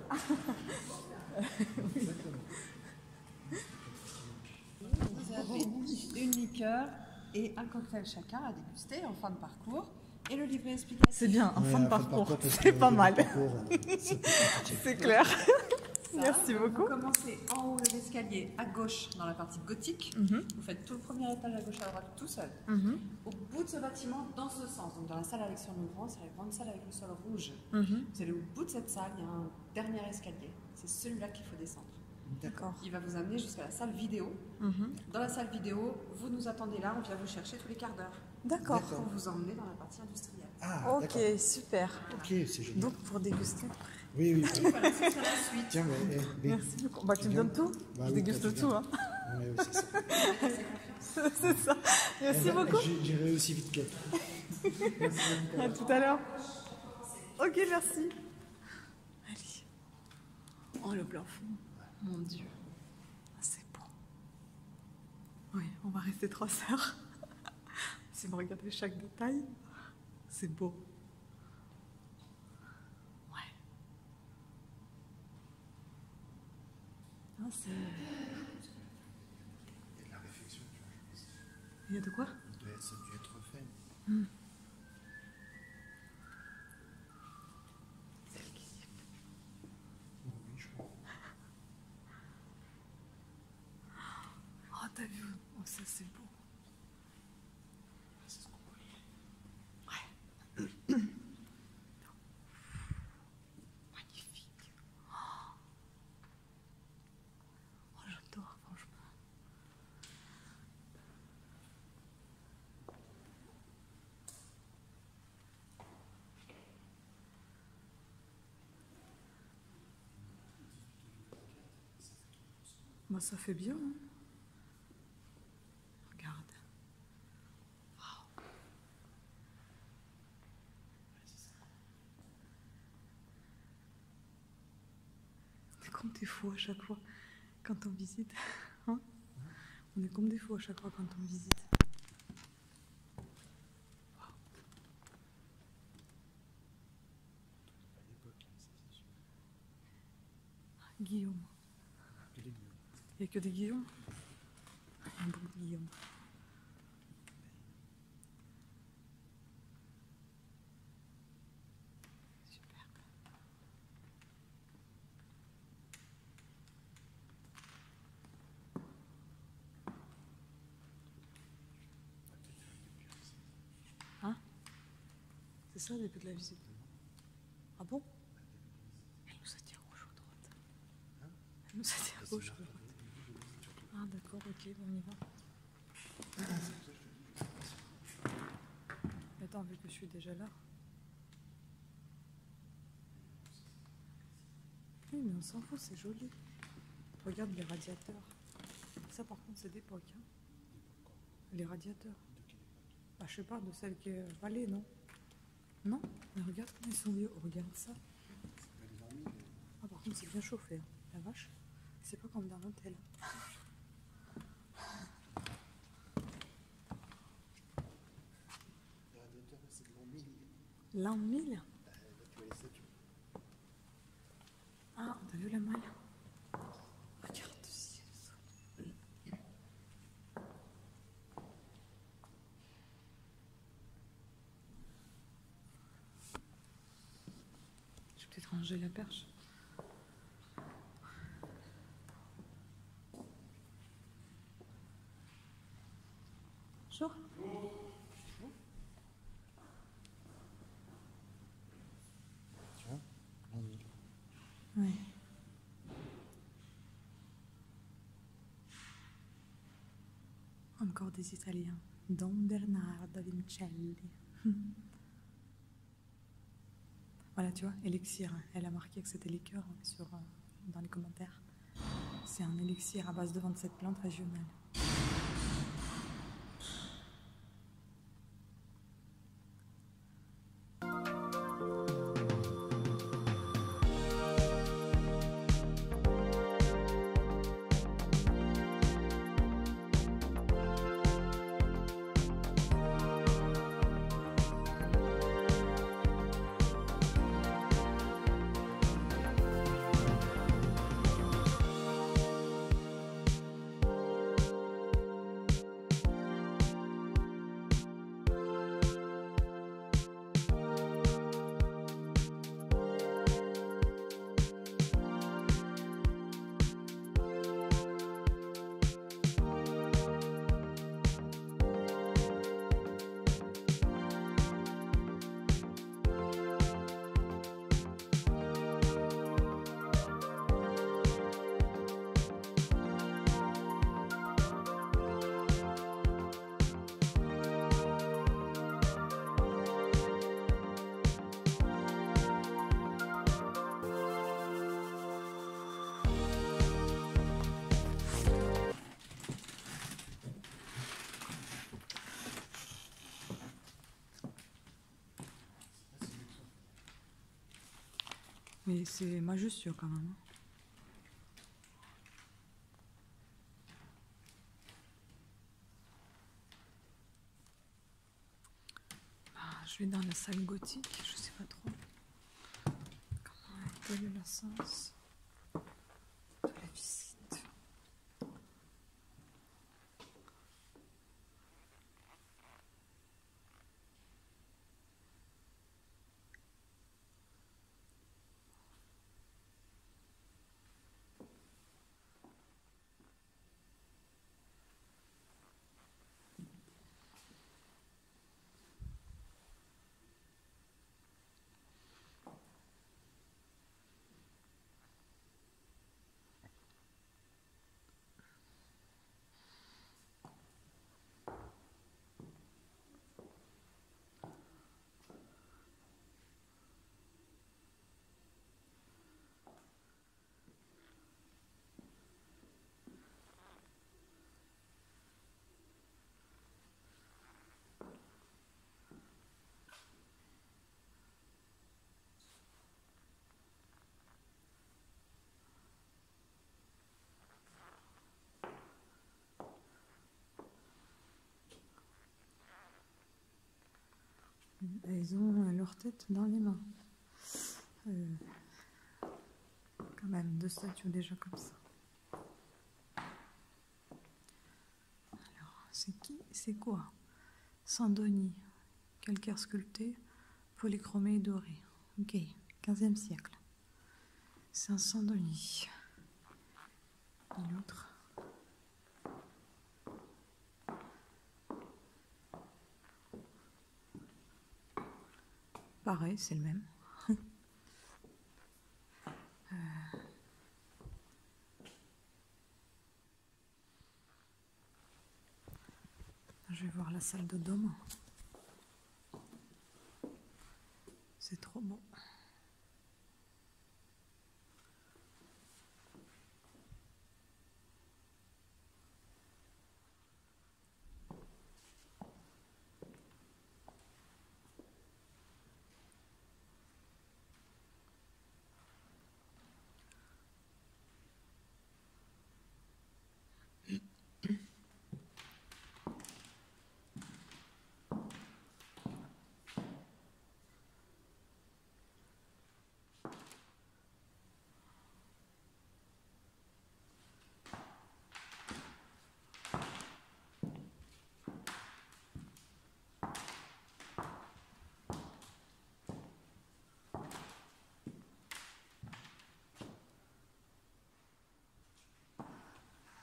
Exactement. Vous avez une liqueur et un cocktail chacun à déguster en fin de parcours. Et le livret explicatif. C'est bien, en fin de parcours, c'est pas mal. C'est clair. Merci beaucoup. Vous commencez en haut de l'escalier, à gauche, dans la partie gothique. Vous faites tout le premier étage à gauche à droite, tout seul. Au bout de ce bâtiment, dans ce sens, donc dans la salle avec sur le grand, c'est la grande salle avec le sol rouge. Vous allez au bout de cette salle, il y a un dernier escalier. C'est celui-là qu'il faut descendre. D'accord. Il va vous amener jusqu'à la salle vidéo. Dans la salle vidéo, vous nous attendez là, on vient vous chercher tous les quarts d'heure. D'accord. Pour vous emmener dans la partie industrielle. Ah, ok, super. Voilà. Ok, c'est génial. Donc pour déguster. Oui, oui. Voilà, c'est ça la suite. Tiens, mais, merci beaucoup. Bah, tu me donnes tout. Bah, je déguste tout. Hein. Oui, c'est ça. C'est ça. Merci beaucoup. J'irai aussi vite qu'elle. À tout à l'heure. Ok, merci. Allez. Oh, le plafond. Mon Dieu, c'est beau. Oui, on va rester 3 heures. Si vous regardez chaque détail, c'est beau. Ouais. Ah, c'est... Il y a de la réflexion, tu vois, je pense. Il y a de quoi? Ça a dû être refait. T'as vu? Oh, ça c'est beau. C'est ce qu'on voyait. Ouais. Magnifique. Oh, j'adore, franchement. Bah, ça fait bien, hein. Comme des fous à chaque fois quand on visite. Hein, on est comme des fous à chaque fois quand on visite. Guillaume. Il n'y a que des Guillaume. un bourguignon. Ça n'est plus de la visite. Ah bon? Elle nous attire gauche ou droite? Elle nous attire gauche ou droite? Ah d'accord, ok, on y va. Attends, vu que je suis déjà là. Oui, mais on s'en fout, c'est joli. Regarde les radiateurs. Ça par contre, c'est d'époque. Hein. Les radiateurs. Bah, je sais pas, de celle qui est Valais, non? Non, mais regarde comment ils sont vieux. Oh, regarde ça. Ah, par contre, c'est bien chauffé. Hein. La vache, c'est pas comme dans l'hôtel. L'an 1000. Ah, t'as vu la maille? Regarde aussi. Ranger la perche. Bonjour. Bonjour. Tu vois? Oui. Encore des Italiens. Don Bernardo Vincelli. Voilà, tu vois, élixir, elle a marqué que c'était liqueur sur, dans les commentaires. C'est un élixir à base de 27 plantes régionales. Mais c'est majestueux quand même. Ah, je vais dans la salle gothique, je sais pas trop quel est le sens de la visite. Ils ont leur tête dans les mains. Quand même, deux statues déjà comme ça. c'est qui, c'est quoi? Sandoni, calcaire sculpté, polychromé et doré. Ok, 15e siècle. C'est un Sandoni. Et l'autre? Pareil, c'est le même. Je vais voir la salle de dôme. C'est trop beau.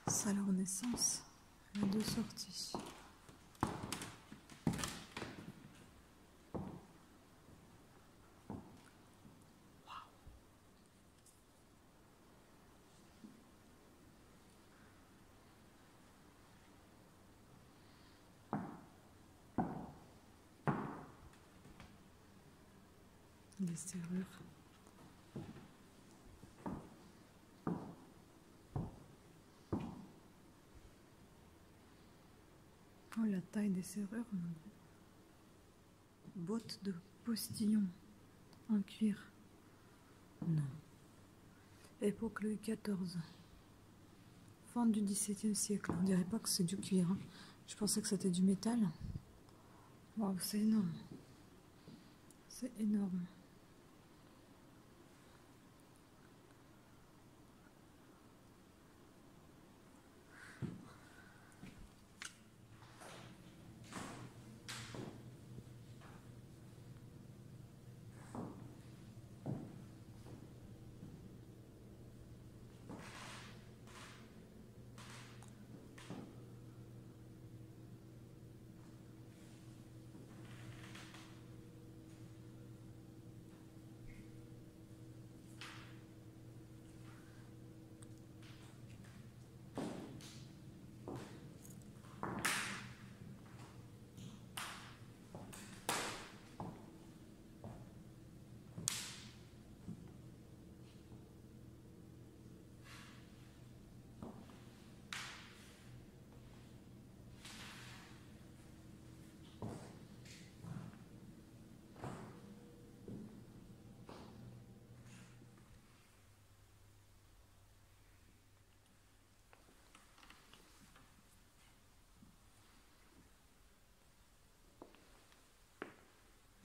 Salle Renaissance, les deux sorties. Wow. Les serrures. La taille des serrures, bottes de postillon en cuir, non, époque Louis XIV, fin du XVIIe siècle. On dirait pas que c'est du cuir, hein. Je pensais que c'était du métal. Waouh, c'est énorme, c'est énorme.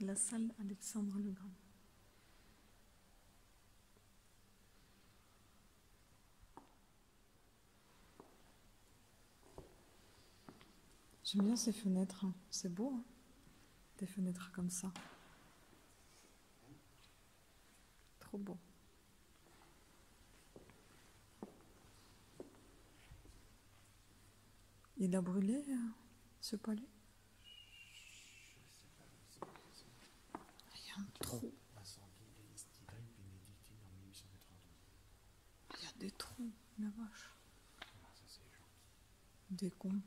La salle Alexandre le Grand. J'aime bien ces fenêtres, hein. C'est beau, hein, des fenêtres comme ça. Trop beau. Il a brûlé ce palais. Trou. Il y a des trous, la vache. Des cons.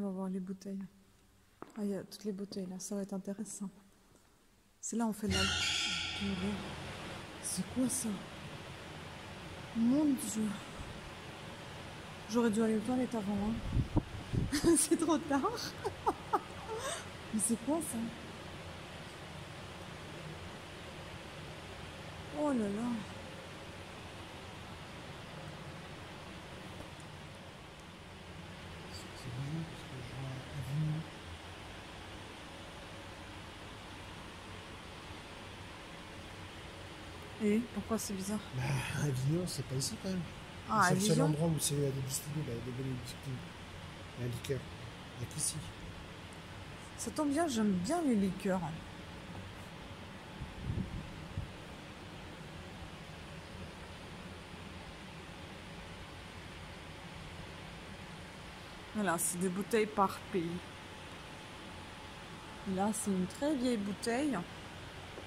On va voir les bouteilles. Ah, il y a toutes les bouteilles là, ça va être intéressant. C'est là on fait de la... C'est quoi ça? Mon Dieu! J'aurais dû aller aux toilettes avant, hein. C'est trop tard. Mais c'est quoi ça? Oh là là! Et pourquoi c'est bizarre? Bah, Avignon, c'est pas ici quand même. Ah, c'est le seul endroit où c'est distillé, des bénédictines, la liqueur. Il n'y a qu'ici. Ça tombe bien, j'aime bien les liqueurs. Voilà, c'est des bouteilles par pays. Là, c'est une très vieille bouteille.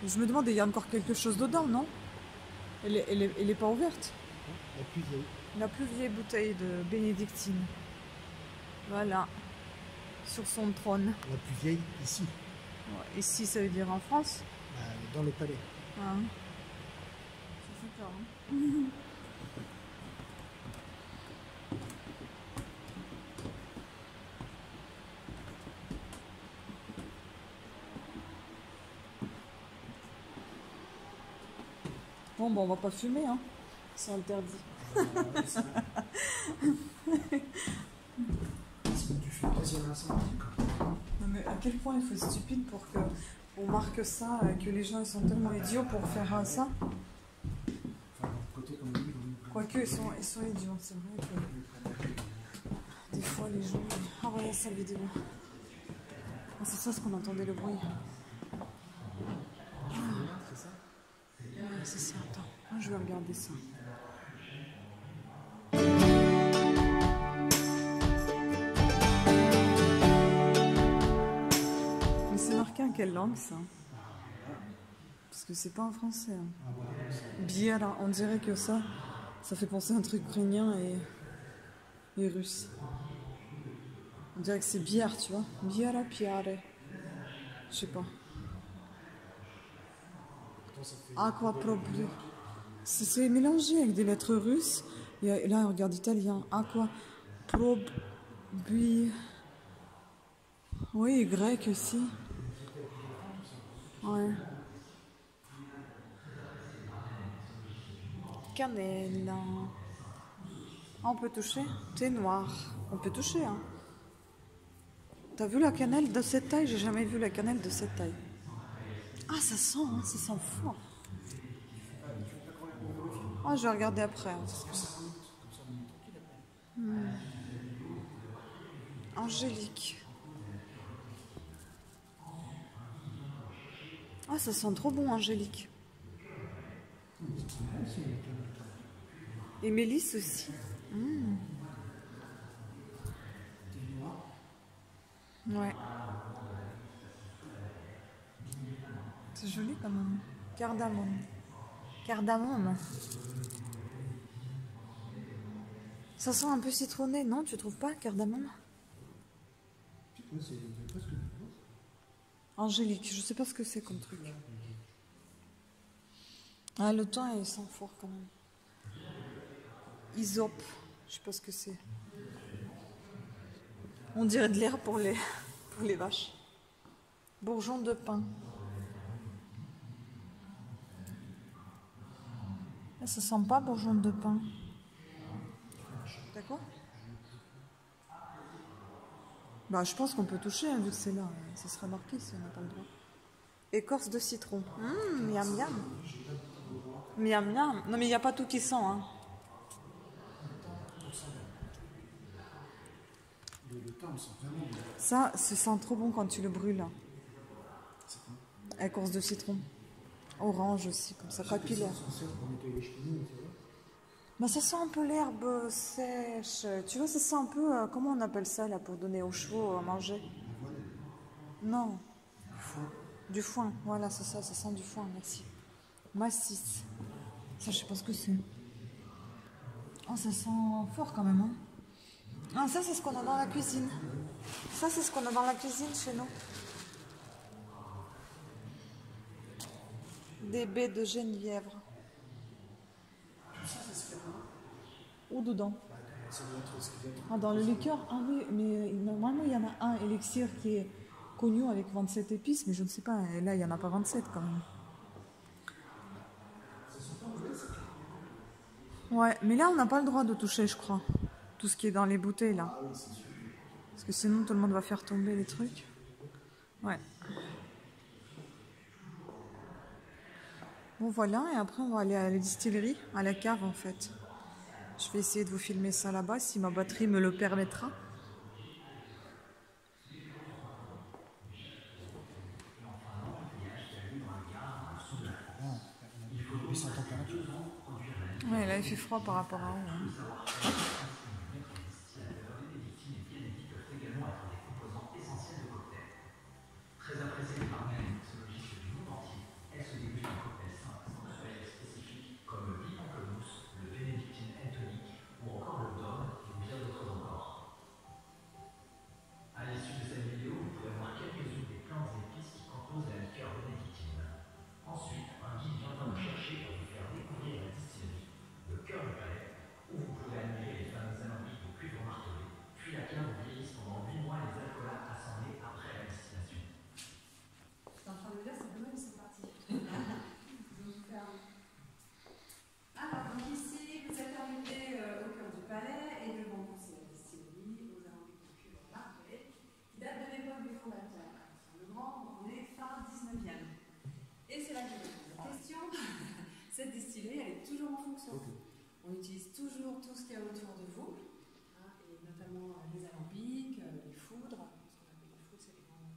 Je me demande, il y a encore quelque chose dedans, non? Elle n'est pas ouverte. La plus vieille bouteille de bénédictine. Voilà. Sur son trône. La plus vieille ici. Ouais, ici, ça veut dire en France? Dans le palais. Ah. Ça fait peur, hein. Bon, on va pas fumer, hein. C'est interdit. Non, mais à quel point il faut être stupide pour que on marque ça, que les gens sont tellement idiots pour faire ça. Quoique ils sont idiots, c'est vrai que des fois les gens. Ah voilà sa vidéo. Ah, c'est ça ce qu'on entendait le bruit. C'est ça, attends, moi je vais regarder ça. Mais c'est marqué en quelle langue ça? Parce que c'est pas en français. Hein. Bière, on dirait que ça fait penser à un truc ukrainien et russe. On dirait que c'est bière, tu vois. Bière à piare. Je sais pas. Aqua proprio. C'est mélangé avec des lettres russes. Et là, on regarde italien. Aqua proprio. Oui, grec aussi. Ouais. Cannelle. On peut toucher? Thé noir. On peut toucher, hein. T'as vu la cannelle de cette taille? J'ai jamais vu la cannelle de cette taille. Ah, ça sent, hein, ça sent fort. Ah, je vais regarder après. Hein. Angélique. Ah, ça sent trop bon, Angélique. Et Mélisse aussi. Ouais. C'est joli quand même. Cardamome. Cardamome. Ça sent un peu citronné, non? Tu trouves pas, cardamome? Angélique, je sais pas ce que c'est comme truc. Ah, le temps il sent fort quand même. Isope, je sais pas ce que c'est. On dirait de l'air pour les vaches. Bourgeon de pin. Ça sent pas bourgeon de pain. D'accord. Bah, je pense qu'on peut toucher, hein, vu que c'est là. Ça sera marqué si on n'a pas le droit. Écorce de citron. Miam miam. Miam miam. Non, mais il n'y a pas tout qui sent. Hein. Ça, ça sent trop bon quand tu le brûles. Écorce de citron. Orange aussi, comme ça, capillaire. Bah, ça sent un peu l'herbe sèche. Tu vois, ça sent un peu... comment on appelle ça, là, pour donner aux chevaux à manger? Non. Du foin. Voilà, c'est ça, ça sent du foin, merci. Massis. Ça, je sais pas ce que c'est. Oh, ça sent fort, quand même, hein. Ah, ça, c'est ce qu'on a dans la cuisine. ça, c'est ce qu'on a dans la cuisine chez nous. Des baies de Genevièvre. Ça, ça se fait où? Où dedans? Ah, dans le liqueur? Ah oui, mais normalement, il y en a un élixir qui est connu avec 27 épices, mais je ne sais pas, là, il n'y en a pas 27 quand même. Ouais, mais là, on n'a pas le droit de toucher, je crois, tout ce qui est dans les bouteilles, là. Parce que sinon, tout le monde va faire tomber les trucs. Ouais. Bon, voilà, et après, on va aller à la distillerie, à la cave, en fait. Je vais essayer de vous filmer ça là-bas, si ma batterie me le permettra. Ouais, là il fait froid par rapport à nous. Hein. On utilise toujours tout ce qu'il y a autour de vous, hein, et notamment les alambics, les foudres, ce qu'on appelle les foudres, c'est les grands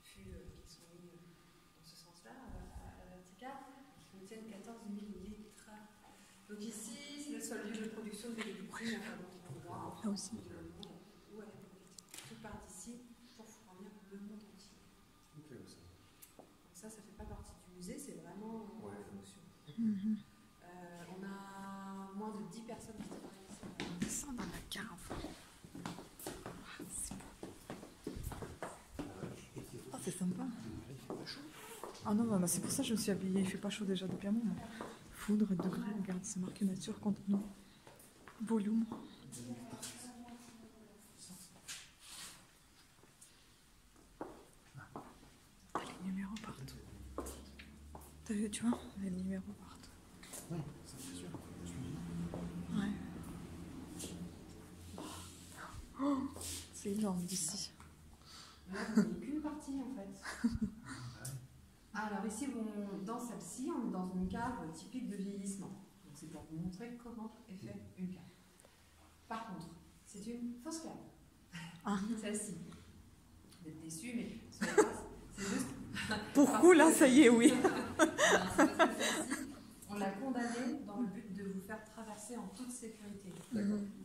fûts qui sont mis dans ce sens-là, à la verticale, qui contiennent 14 000 litres. Donc ici, c'est le seul lieu de production de l'électricité dans aussi. Ou à la tout part d'ici pour fournir le monde entier. Okay, donc ça ne fait pas partie du musée, c'est vraiment en fonction. On a moins de 10 personnes qui travaillent. On descend dans la cave. Oh, c'est beau. Oh, c'est sympa. Ah non, bah, c'est pour ça que je me suis habillée. Il fait pas chaud déjà depuis un moment. Foudre, degré, regarde, c'est marqué nature, contenu, volume. T'as les numéros partout. T'as vu, tu vois, les numéros partout. Ouais, ça c'est sûr. Ouais. Oh, c'est énorme d'ici. Là, vous n'avez qu'une partie en fait. Alors ici, dans celle-ci, on est dans une cave typique de vieillissement. Donc c'est pour vous montrer comment est faite une cave. Par contre, c'est une fausse cave. Ah. Celle-ci. Vous êtes déçus, mais c'est juste... Pourquoi là, ça y est, oui. On l'a condamnée dans le but de vous faire traverser en toute sécurité.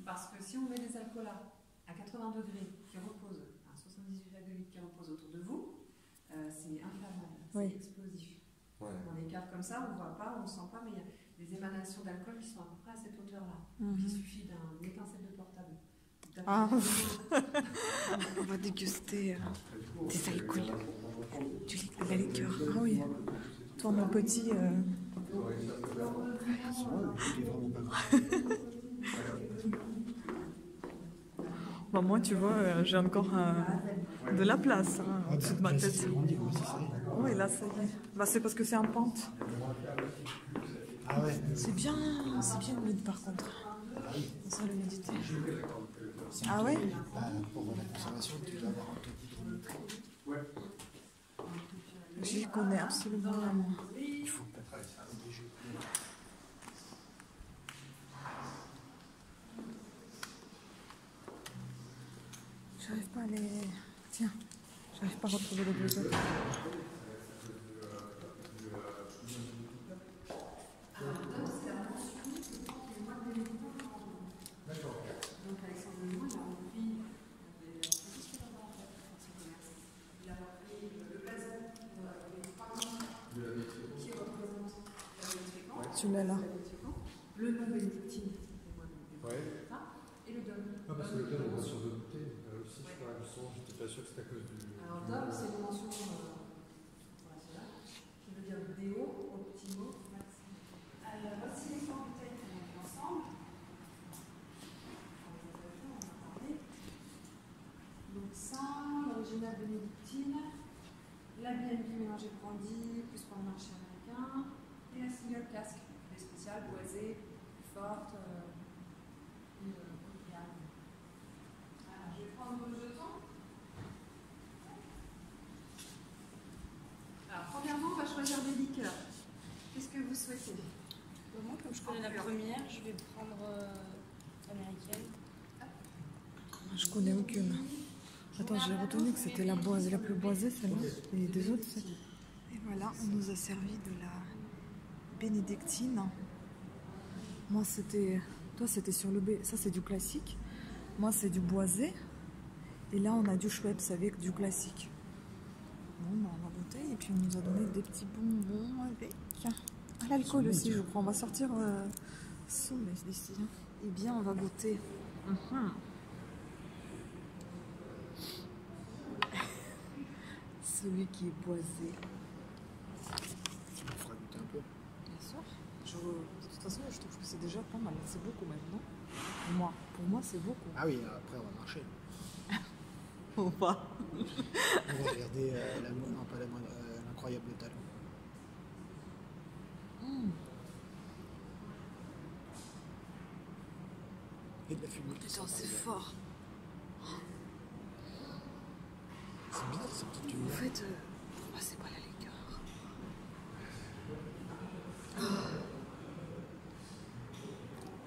Parce que si on met des alcoolas à 80 degrés qui reposent, à 78,8 qui reposent autour de vous, c'est inflammable, c'est explosif. Ouais. Dans les caves comme ça, on ne voit pas, on ne sent pas, mais il y a des émanations d'alcool qui sont à peu près à cette hauteur-là. Donc il suffit d'un étincelle de portable. Ah. On va déguster des alcools, de la liqueur. Ah oui, toi mon petit... Bah moi tu vois j'ai encore de la place hein, au-dessus de ma tête. Oui là ça y est. Bah c'est parce que c'est en pente. C'est bien humide par contre. Ça l'humidité. Ah ouais. J'y connais absolument rien. Il faut pas travailler ça. J'arrive pas à les... Tiens, j'arrive pas à retrouver les deux autres. Celui-là. Le nom bénédictine. Et le dôme. Ah, parce que le dôme, on va sur deux bouteilles. par le son, je n'étais pas sûr que c'était à cause du... Alors DOM, c'est une mention... voilà, c'est là. Je veux dire DO, au petit mot. Merci. Alors, voici les 100 bouteilles qu'on a ensemble. On va parler. Donc ça, l'original bénédictine, la BNB mélangée brandy, plus pour le marché américain, et la single casque, les spéciales, boisées, plus fortes, et haut de gamme. Alors, je vais prendre vos jetons. Alors, premièrement, on va choisir des liqueurs. Qu'est-ce que vous souhaitez? Moi, comme je connais la première, je vais prendre l'américaine. Je connais aucune. Attends, j'ai retenu que c'était la plus boisée, celle-là. Et des autres, c'est... Et voilà, on nous a servi de la bénédictine. Moi, c'était... Toi, c'était sur le B. Ça, c'est du classique. Moi, c'est du boisé. Et là, on a du Schweppes avec du classique. Bon, ben, on a goûté. Et puis, on nous a donné des petits bonbons avec... à l'alcool aussi, je crois. On va sortir sommet d'ici. Eh bien, on va goûter. Celui qui est boisé. On fera goûter un peu. Bien sûr. De toute façon, je trouve que c'est déjà pas mal. C'est beaucoup maintenant. Moi, pour moi, c'est beaucoup. Ah oui, après, on va marcher. Ou pas. On va regarder l'incroyable talent. Et de la fumée. Putain, c'est fort. C'est bizarre, c'est petit tuyau. En fait, pour moi, c'est pas la liqueur.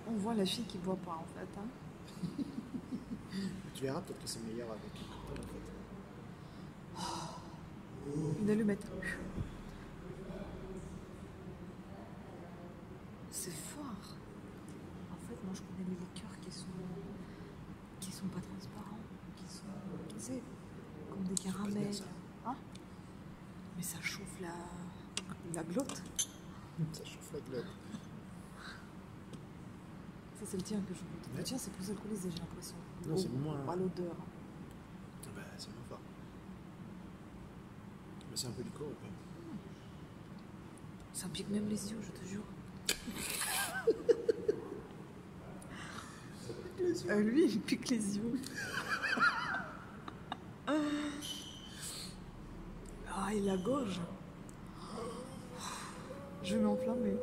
On voit la fille qui boit pas, en fait. Hein. Tu verras, peut-être que c'est meilleur avec une cocktail, en fait. De le mettre. C'est fort. En fait, moi, je connais les liqueurs qui sont pas transparents, qui sont, tu sais, comme des caramels. Hein, mais ça chauffe la glotte. Ça chauffe la glotte. Ça, c'est le tien que je goûte. Ouais. Le tien, c'est plus alcoolisé, j'ai l'impression. Non, c'est moins. Pas l'odeur. Bah, c'est moins fort. Mais c'est un peu du corps, ou pas? Ça pique même les yeux, je te jure. Ça pique les yeux. Lui, il pique les yeux. Ah, il a gorge. Je vais m'enflammer.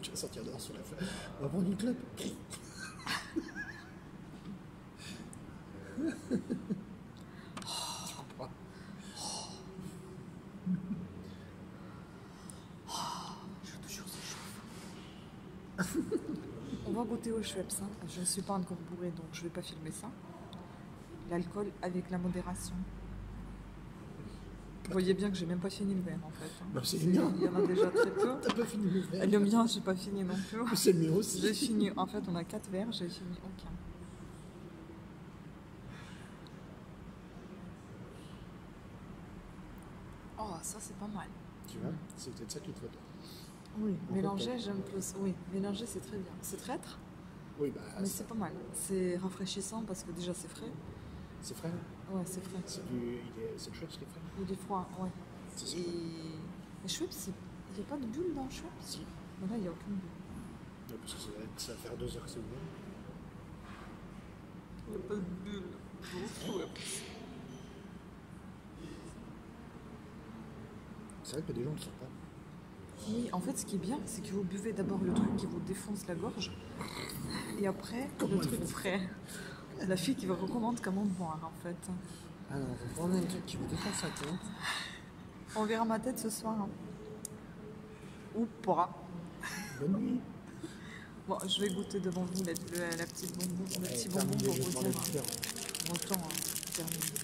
Tu vas sortir dehors sur la flamme. On va prendre une clope. Tu comprends. Je te jure, ça chauffe. On va goûter au Schweppes. Hein. Je ne suis pas encore bourrée, donc je ne vais pas filmer ça. L'alcool avec la modération. Vous voyez bien que j'ai même pas fini le verre en fait. Hein. Bah, c'est bien. Il y en a déjà très peu. T'as pas fini le verre. Le mien, j'ai pas fini non plus. C'est le mien aussi. J'ai fini. En fait, on a 4 verres, j'ai fini aucun. Oh, ça c'est pas mal. Tu vois, c'est peut-être ça qui te va. Oui, mélanger, j'aime plus. Oui, mélanger, c'est très bien. C'est traître. Oui, bah. Mais c'est pas mal. C'est rafraîchissant parce que déjà c'est frais. C'est frais? Ouais, c'est frais. C'est le Schweppes qui est frais? Il est froid, ouais. Et le Schweppes, il n'y a pas de bulle dans le Schweppes? Si. Mais là, il n'y a aucune bulle. Ouais, parce que ça va faire 2 heures que c'est ouvert. Il n'y a pas de bulle dans le Schweppes. C'est vrai que des gens ne le sentent pas. Oui, en fait, ce qui est bien, c'est que vous buvez d'abord le truc qui vous défonce la gorge, et après, le truc frais. La fille qui vous recommande comment boire en fait. Alors, vous prenez un truc qui vous défonce sa tête. On verra ma tête ce soir. Hein. Ou pas. Bonne nuit. Bon, je vais goûter devant vous la petite bonbon, le petit bonbon pour vous dire. Autant terminer.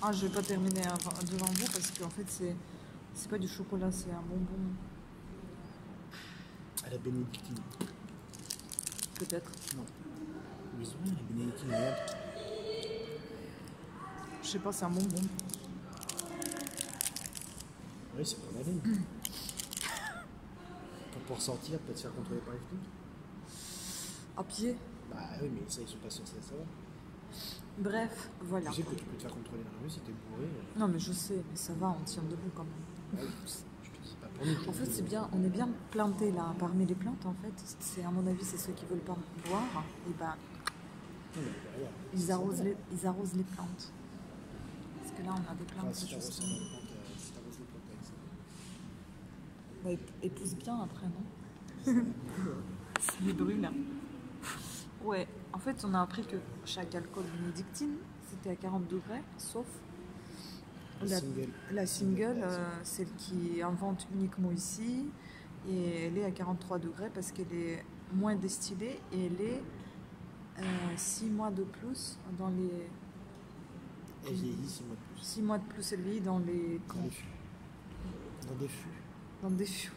Ah, je vais pas terminer devant vous parce qu'en fait, c'est pas du chocolat, c'est un bonbon. À la bénédictine. Peut-être. Non. Je sais pas, c'est un bonbon. Oui, c'est pas mal. Pour sortir, peut-être se faire contrôler par les flics. À pied? Bah oui, mais ça, ils sont pas censés savoir. Bref, voilà. Tu sais que tu peux te faire contrôler dans la rue si t'es bourré. Non, mais je sais, mais ça va, on tient debout quand même. Ouais, je te dis pas pour nous. En fait, c'est bien, on est bien planté là, parmi les plantes, en fait. C'est, à mon avis, c'est ceux qui veulent pas boire. Et ben, ils arrosent les plantes. Parce que là, on a des plantes. Enfin, si t'arroses les plantes avec ça. Bah, ils poussent bien après, non? C'est les brûles. Ouais, en fait, on a appris que chaque alcool bénédictine, c'était à 40 degrés, sauf la single, celle qui en vente uniquement ici, et elle est à 43 degrés parce qu'elle est moins distillée et elle est 6 mois de plus dans les... Elle vieillit 6 mois de plus. 6 mois de plus, elle vieillit dans les... Dans des fûts. Dans des fûts. Dans des fûts.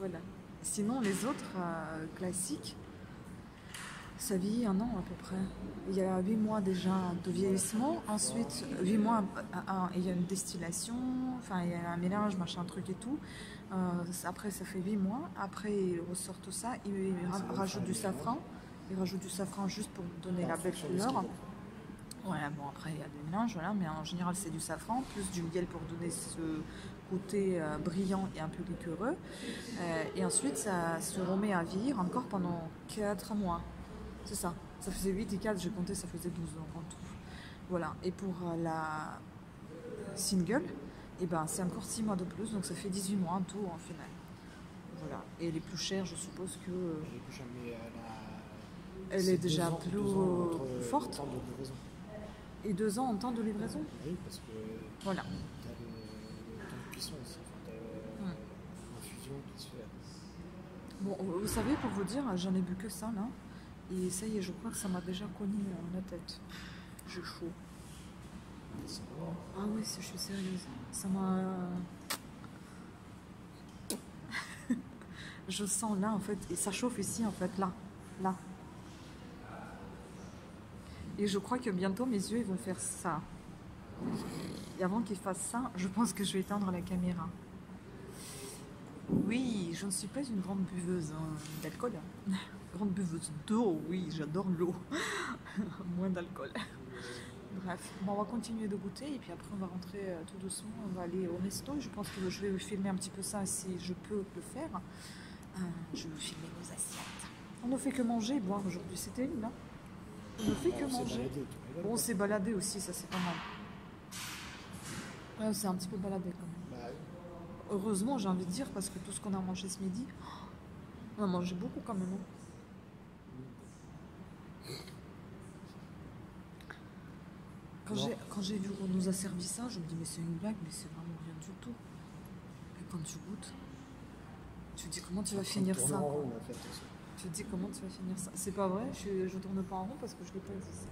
Voilà. Sinon, les autres classiques, ça vieillit un an à peu près. Il y a 8 mois déjà de vieillissement, ensuite 8 mois, il y a une distillation, enfin il y a un mélange, machin, truc et tout. Après, ça fait 8 mois, après, il ressort tout ça, il rajoute du safran, juste pour donner la belle couleur. Ouais, bon, après, il y a des mélanges, voilà, mais en général, c'est du safran, plus du miel pour donner ce côté brillant et un peu liquoreux. Et ensuite, ça se remet à vieillir encore pendant 4 mois. C'est ça. Ça faisait 8 et 4, j'ai compté, ça faisait 12 ans en tout. Voilà. Et pour la single, eh ben, c'est encore 6 mois de plus, donc ça fait 18 mois en tout, en final. Voilà. Et les plus chères, je suppose que... Les plus chères, mais elle est déjà plus forte. Et 2 ans en temps de livraison. Oui, parce que voilà. Tu as le temps de cuisson aussi, tu as l'infusion qui se fait. Bon, vous savez, pour vous dire, j'en ai bu que ça là. Et ça y est, je crois que ça m'a déjà cogné la tête. J'ai chaud. Ah oui, je suis sérieuse. Ça m'a... Je sens là en fait, et ça chauffe ici en fait, là. Et je crois que bientôt mes yeux ils vont faire ça. Et avant qu'ils fassent ça, je pense que je vais éteindre la caméra. Oui, je ne suis pas une grande buveuse d'alcool. Grande buveuse d'eau, oui, j'adore l'eau. Moins d'alcool. Bref, bon, on va continuer de goûter et puis après on va rentrer tout doucement, on va aller au resto. Je pense que je vais filmer un petit peu ça si je peux le faire. Je vais filmer nos assiettes. On ne fait que manger et boire aujourd'hui, c'était une là. On ne fait que manger. Bon, on s'est baladé aussi, ça c'est pas mal. On s'est un petit peu baladé quand même. Bah, oui. Heureusement, j'ai envie de dire, parce que tout ce qu'on a mangé ce midi, on a mangé beaucoup quand même. Quand j'ai vu qu'on nous a servi ça, je me dis mais c'est une blague, mais c'est vraiment rien du tout. Et quand tu goûtes, tu te dis comment tu vas finir ça. Tu te dis comment tu vas finir ça. C'est pas vrai, je tourne pas en rond parce que je l'ai pas dit.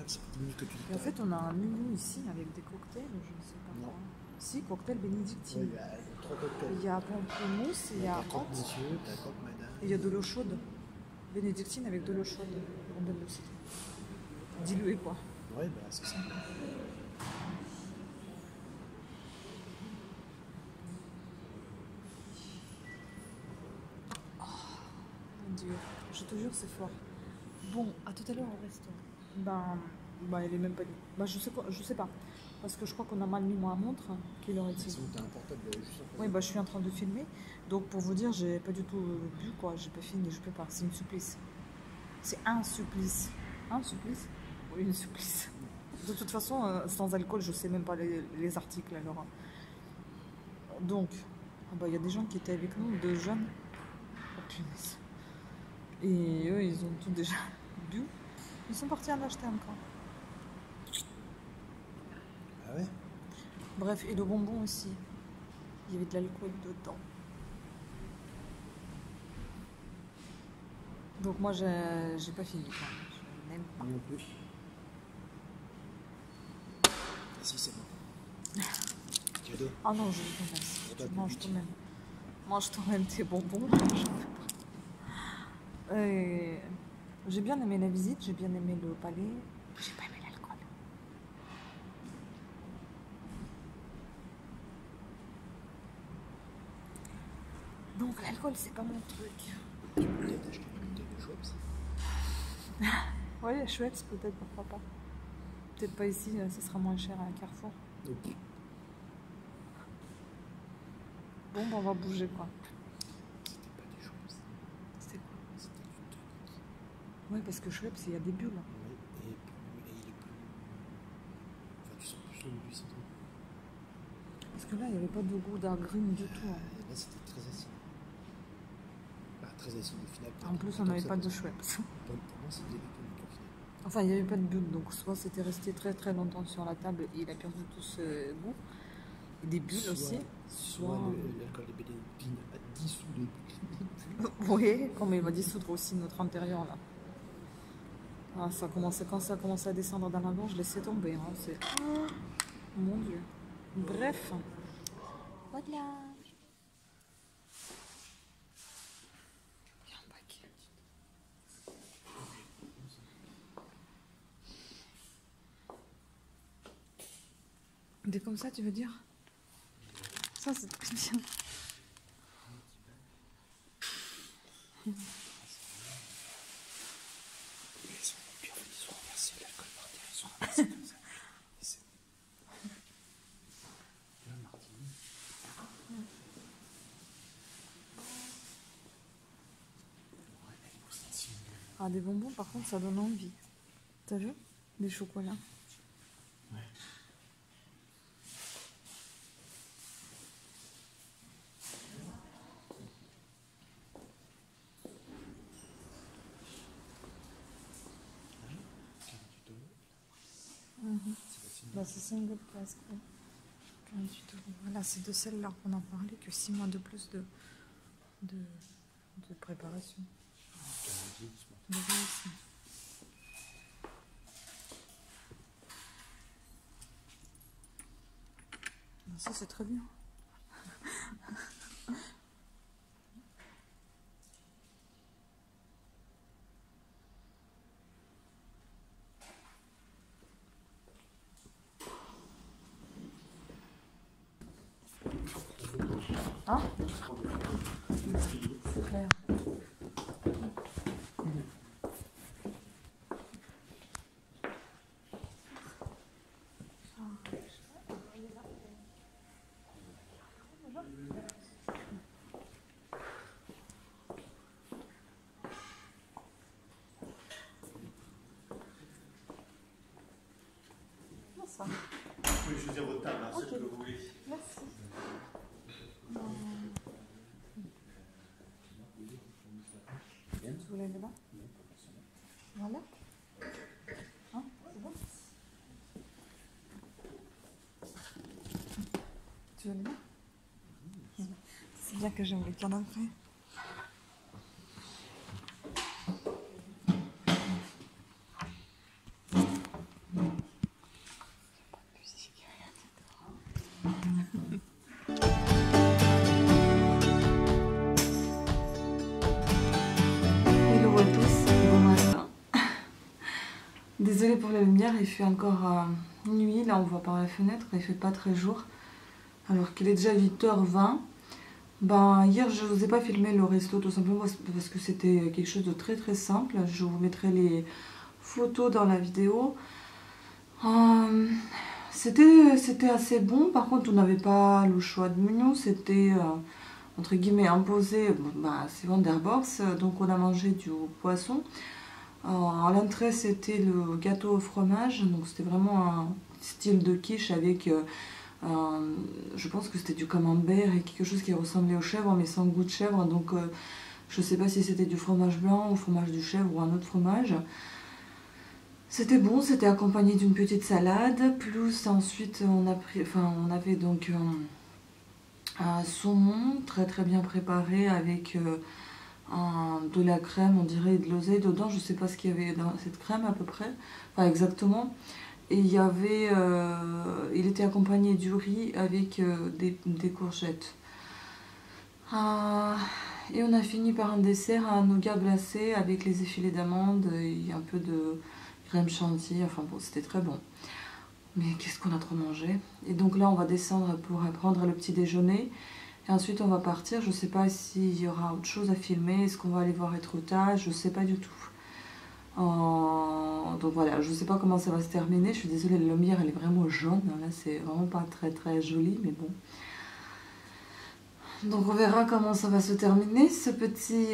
Ah, ça fait 10 minutes que tu dis. Et en fait, on a un menu ici avec des cocktails, je ne sais pas quoi. Si, cocktail bénédictine. Oui, bah, il y a 3 cocktails. Il y a pamplemousse, il y a rente. Monsieur, madame. Et il y a de l'eau chaude. Bénédictine avec de l'eau chaude. Rondelmousse. Diluée quoi. Ouais, bah c'est ça. Je te jure, c'est fort. Bon, à tout à l'heure au resto. Ben, il est même pas dit. Ben, je sais pas. Parce que je crois qu'on a mal mis ma montre qu'il aurait dit. Oui, ben, je suis en train de filmer. Donc, pour vous dire, j'ai pas du tout bu, quoi. J'ai pas fini, je peux pas. C'est une supplice. C'est un supplice. Un supplice? Oui, une supplice. De toute façon, sans alcool, je sais même pas les articles, alors. Donc, ben, il y a des gens qui étaient avec nous, deux jeunes. Oh, punaise. Et eux, ils ont tout déjà bu. Ils sont partis en acheter encore. Ah ouais? Bref, et le bonbon aussi. Il y avait de l'alcool dedans. Donc moi, j'ai pas fini. Je n'aime pas. Non plus. Ah si, c'est bon. Cadeau. Ah non, je vous confesse. Mange tout de même. Mange tout de même tes bonbons. J'ai bien aimé la visite, j'ai bien aimé le palais, j'ai pas aimé l'alcool. Donc l'alcool c'est pas mon truc. Tu voulais t'acheter une bouteille de Schweppes. Ouais, Schweppes peut-être, pourquoi pas. Peut-être pas ici, là, ça sera moins cher à Carrefour. Okay. Bon, bah, on va bouger quoi. C'était pas des Schweppes. C'était quoi? C'était du tonic. Ouais, parce que Schweppes, il y a des bulles. Ouais, et il est plus. Enfin, tu sens plus le goût du citron. Parce que là, il n'y avait pas de goût d'argrime du tout. Hein. Là, c'était très acide. Bah, très acide au final. En plus, on n'avait pas de Schweppes. Pour moi, c'était des tonic au final. Enfin, il n'y avait pas de bulles, donc soit c'était resté très longtemps sur la table et il a perdu tout ce goût. Des bulles soit, aussi. Soit l'alcool des bénédictines a dissous les bulles. Oui, comme il va dissoudre aussi notre intérieur là. Ah, ça commençait, quand ça a commencé à descendre dans la gorge, je laissais tomber. Hein. C'est. Oh, mon Dieu. Bref. Voilà. Des comme ça, tu veux dire? Ça, c'est très bien. Ah, des bonbons, par contre, ça donne envie. T'as vu? Des chocolats. Ouais. C'est single place. Voilà, c'est de celle-là qu'on en parlait que 6 mois de plus de préparation. De réussite. Ça, c'est très bien. Hein? Super. Ça. Oui, je vais dire votre table, hein, okay. Ce que vous voulez. Merci. Vous voulez là-bas? Voilà. Hein? C'est bon? Tu veux là? C'est bien que j'aime les cadres après. Désolée pour la lumière, il fait encore nuit, là on voit par la fenêtre, il fait pas très jour, alors qu'il est déjà 8h20. Ben, hier je vous ai pas filmé le resto tout simplement parce que c'était quelque chose de très simple, je vous mettrai les photos dans la vidéo. C'était assez bon, par contre on n'avait pas le choix de menu, c'était entre guillemets imposé, ben, c'est Wonderbox, donc on a mangé du poisson. Alors, à l'entrée, c'était le gâteau au fromage, donc c'était vraiment un style de quiche avec, je pense que c'était du camembert et quelque chose qui ressemblait au chèvre, mais sans goût de chèvre, donc je sais pas si c'était du fromage blanc ou fromage du chèvre ou un autre fromage. C'était bon, c'était accompagné d'une petite salade, plus ensuite on a pris, enfin on avait donc un saumon très bien préparé avec... de la crème, on dirait, et de l'oseille dedans, je sais pas ce qu'il y avait dans cette crème à peu près, enfin exactement, et il y avait il était accompagné du riz avec des courgettes, et on a fini par un dessert, un nougat glacé avec les effilés d'amandes et un peu de crème chantilly. Enfin bon, c'était très bon, mais qu'est-ce qu'on a trop mangé. Et donc là on va descendre pour prendre le petit déjeuner. Et ensuite on va partir, je sais pas s'il y aura autre chose à filmer, est-ce qu'on va aller voir Étretat, je sais pas du tout. Donc voilà, je ne sais pas comment ça va se terminer, je suis désolée, la lumière elle est vraiment jaune, là c'est vraiment pas très joli, mais bon. Donc on verra comment ça va se terminer ce petit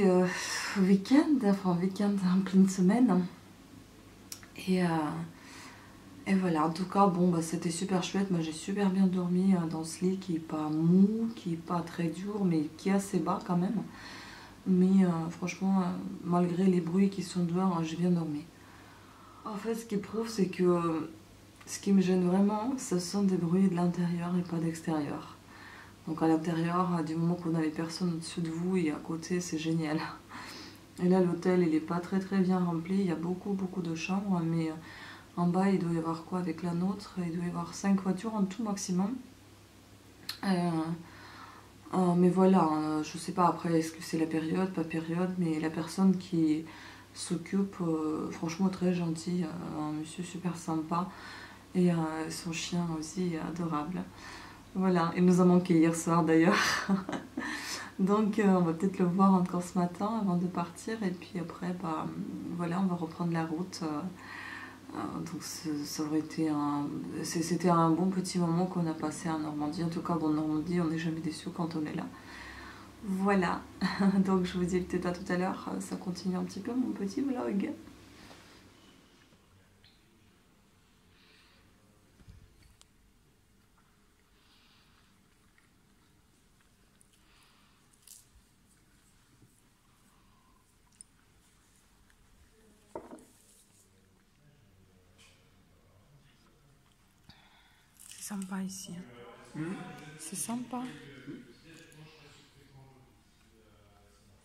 week-end, enfin week-end en pleine semaine. Et voilà, en tout cas, bon, bah, c'était super chouette, moi j'ai super bien dormi dans ce lit qui n'est pas mou, qui n'est pas très dur, mais qui est assez bas quand même. Mais franchement, malgré les bruits qui sont dehors, j'ai bien dormi. En fait, ce qui prouve, c'est que ce qui me gêne vraiment, ce sont des bruits de l'intérieur et pas d'extérieur. Donc à l'intérieur, du moment qu'on a les personnes au-dessus de vous et à côté, c'est génial. Et là, l'hôtel, il n'est pas très bien rempli. Il y a beaucoup de chambres, mais en bas, il doit y avoir quoi avec la nôtre? Il doit y avoir 5 voitures en tout maximum. Mais voilà, je sais pas après, est-ce que c'est la période, pas période, mais la personne qui s'occupe, franchement, très gentille, un monsieur super sympa, et son chien aussi adorable. Voilà, il nous a manqué hier soir d'ailleurs. Donc on va peut-être le voir encore ce matin avant de partir. Et puis après, bah, voilà, on va reprendre la route. Donc ça aurait été c'était un bon petit moment qu'on a passé en Normandie. En tout cas, en Normandie, on n'est jamais déçus quand on est là. Voilà, donc je vous dis peut-être à tout à l'heure. Ça continue un petit peu mon petit vlog. C'est sympa ici. C'est sympa.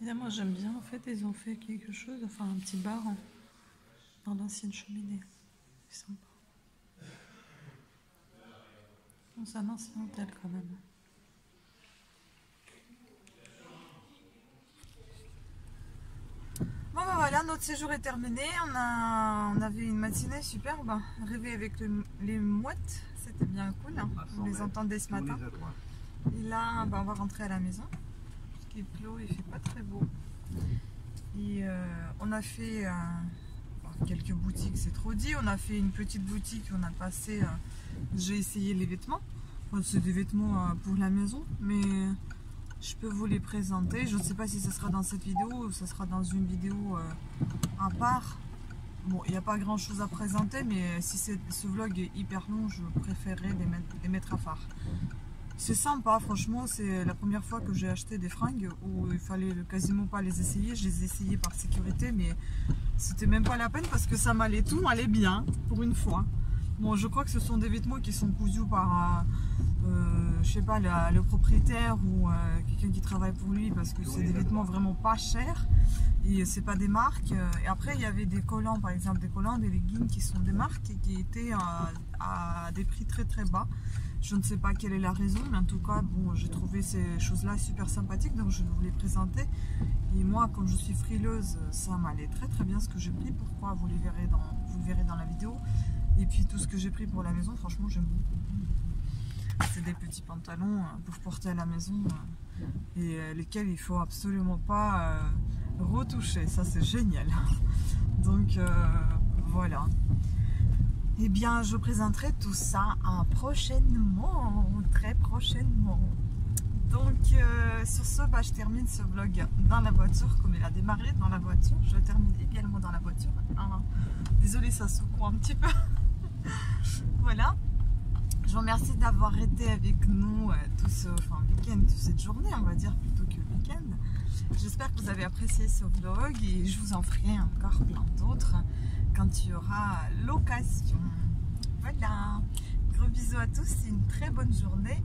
Et là, moi j'aime bien, en fait ils ont fait quelque chose, enfin un petit bar dans l'ancienne cheminée. C'est sympa. C'est un ancien hôtel quand même. Bon ben voilà, notre séjour est terminé, on avait une matinée superbe, rêver avec les mouettes, c'était bien cool, hein. On les entendait ce matin. Et là, ben, on va rentrer à la maison, parce qu'il pleut, il fait pas très beau. Et on a fait quelques boutiques, c'est trop dit, on a fait une petite boutique, on a passé, j'ai essayé les vêtements, enfin, c'est des vêtements pour la maison, mais... Je peux vous les présenter, je ne sais pas si ça sera dans cette vidéo ou ça sera dans une vidéo à part. Bon, il n'y a pas grand chose à présenter, mais si ce vlog est hyper long, je préférerais les mettre à part. C'est sympa, franchement, c'est la première fois que j'ai acheté des fringues où il fallait quasiment pas les essayer. Je les ai essayées par sécurité, mais c'était même pas la peine parce que ça m'allait, tout m'allait bien pour une fois. Bon, je crois que ce sont des vêtements qui sont cousus par, je sais pas, le propriétaire ou quelqu'un qui travaille pour lui, parce que c'est des vêtements vraiment pas chers et c'est pas des marques. Et après, il y avait des collants, par exemple, des leggings qui sont des marques et qui étaient à des prix très bas. Je ne sais pas quelle est la raison, mais en tout cas, bon, j'ai trouvé ces choses-là super sympathiques, donc je vous les présentais. Et moi, comme je suis frileuse, ça m'allait très bien ce que j'ai pris. Pourquoi vous les verrez dans la vidéo. Et puis tout ce que j'ai pris pour la maison, franchement j'aime beaucoup. C'est des petits pantalons pour porter à la maison et lesquels il faut absolument pas retoucher, ça c'est génial. Donc voilà. Eh bien je présenterai tout ça prochainement, très prochainement. Donc sur ce, bah, je termine ce vlog dans la voiture, comme il a démarré dans la voiture, je termine également dans la voiture. Désolée, ça secoue un petit peu. Voilà, je vous remercie d'avoir été avec nous tout ce week-end, toute cette journée, on va dire plutôt que le week-end. J'espère que vous avez apprécié ce vlog et je vous en ferai encore plein d'autres quand il y aura l'occasion. Voilà, gros bisous à tous et une très bonne journée.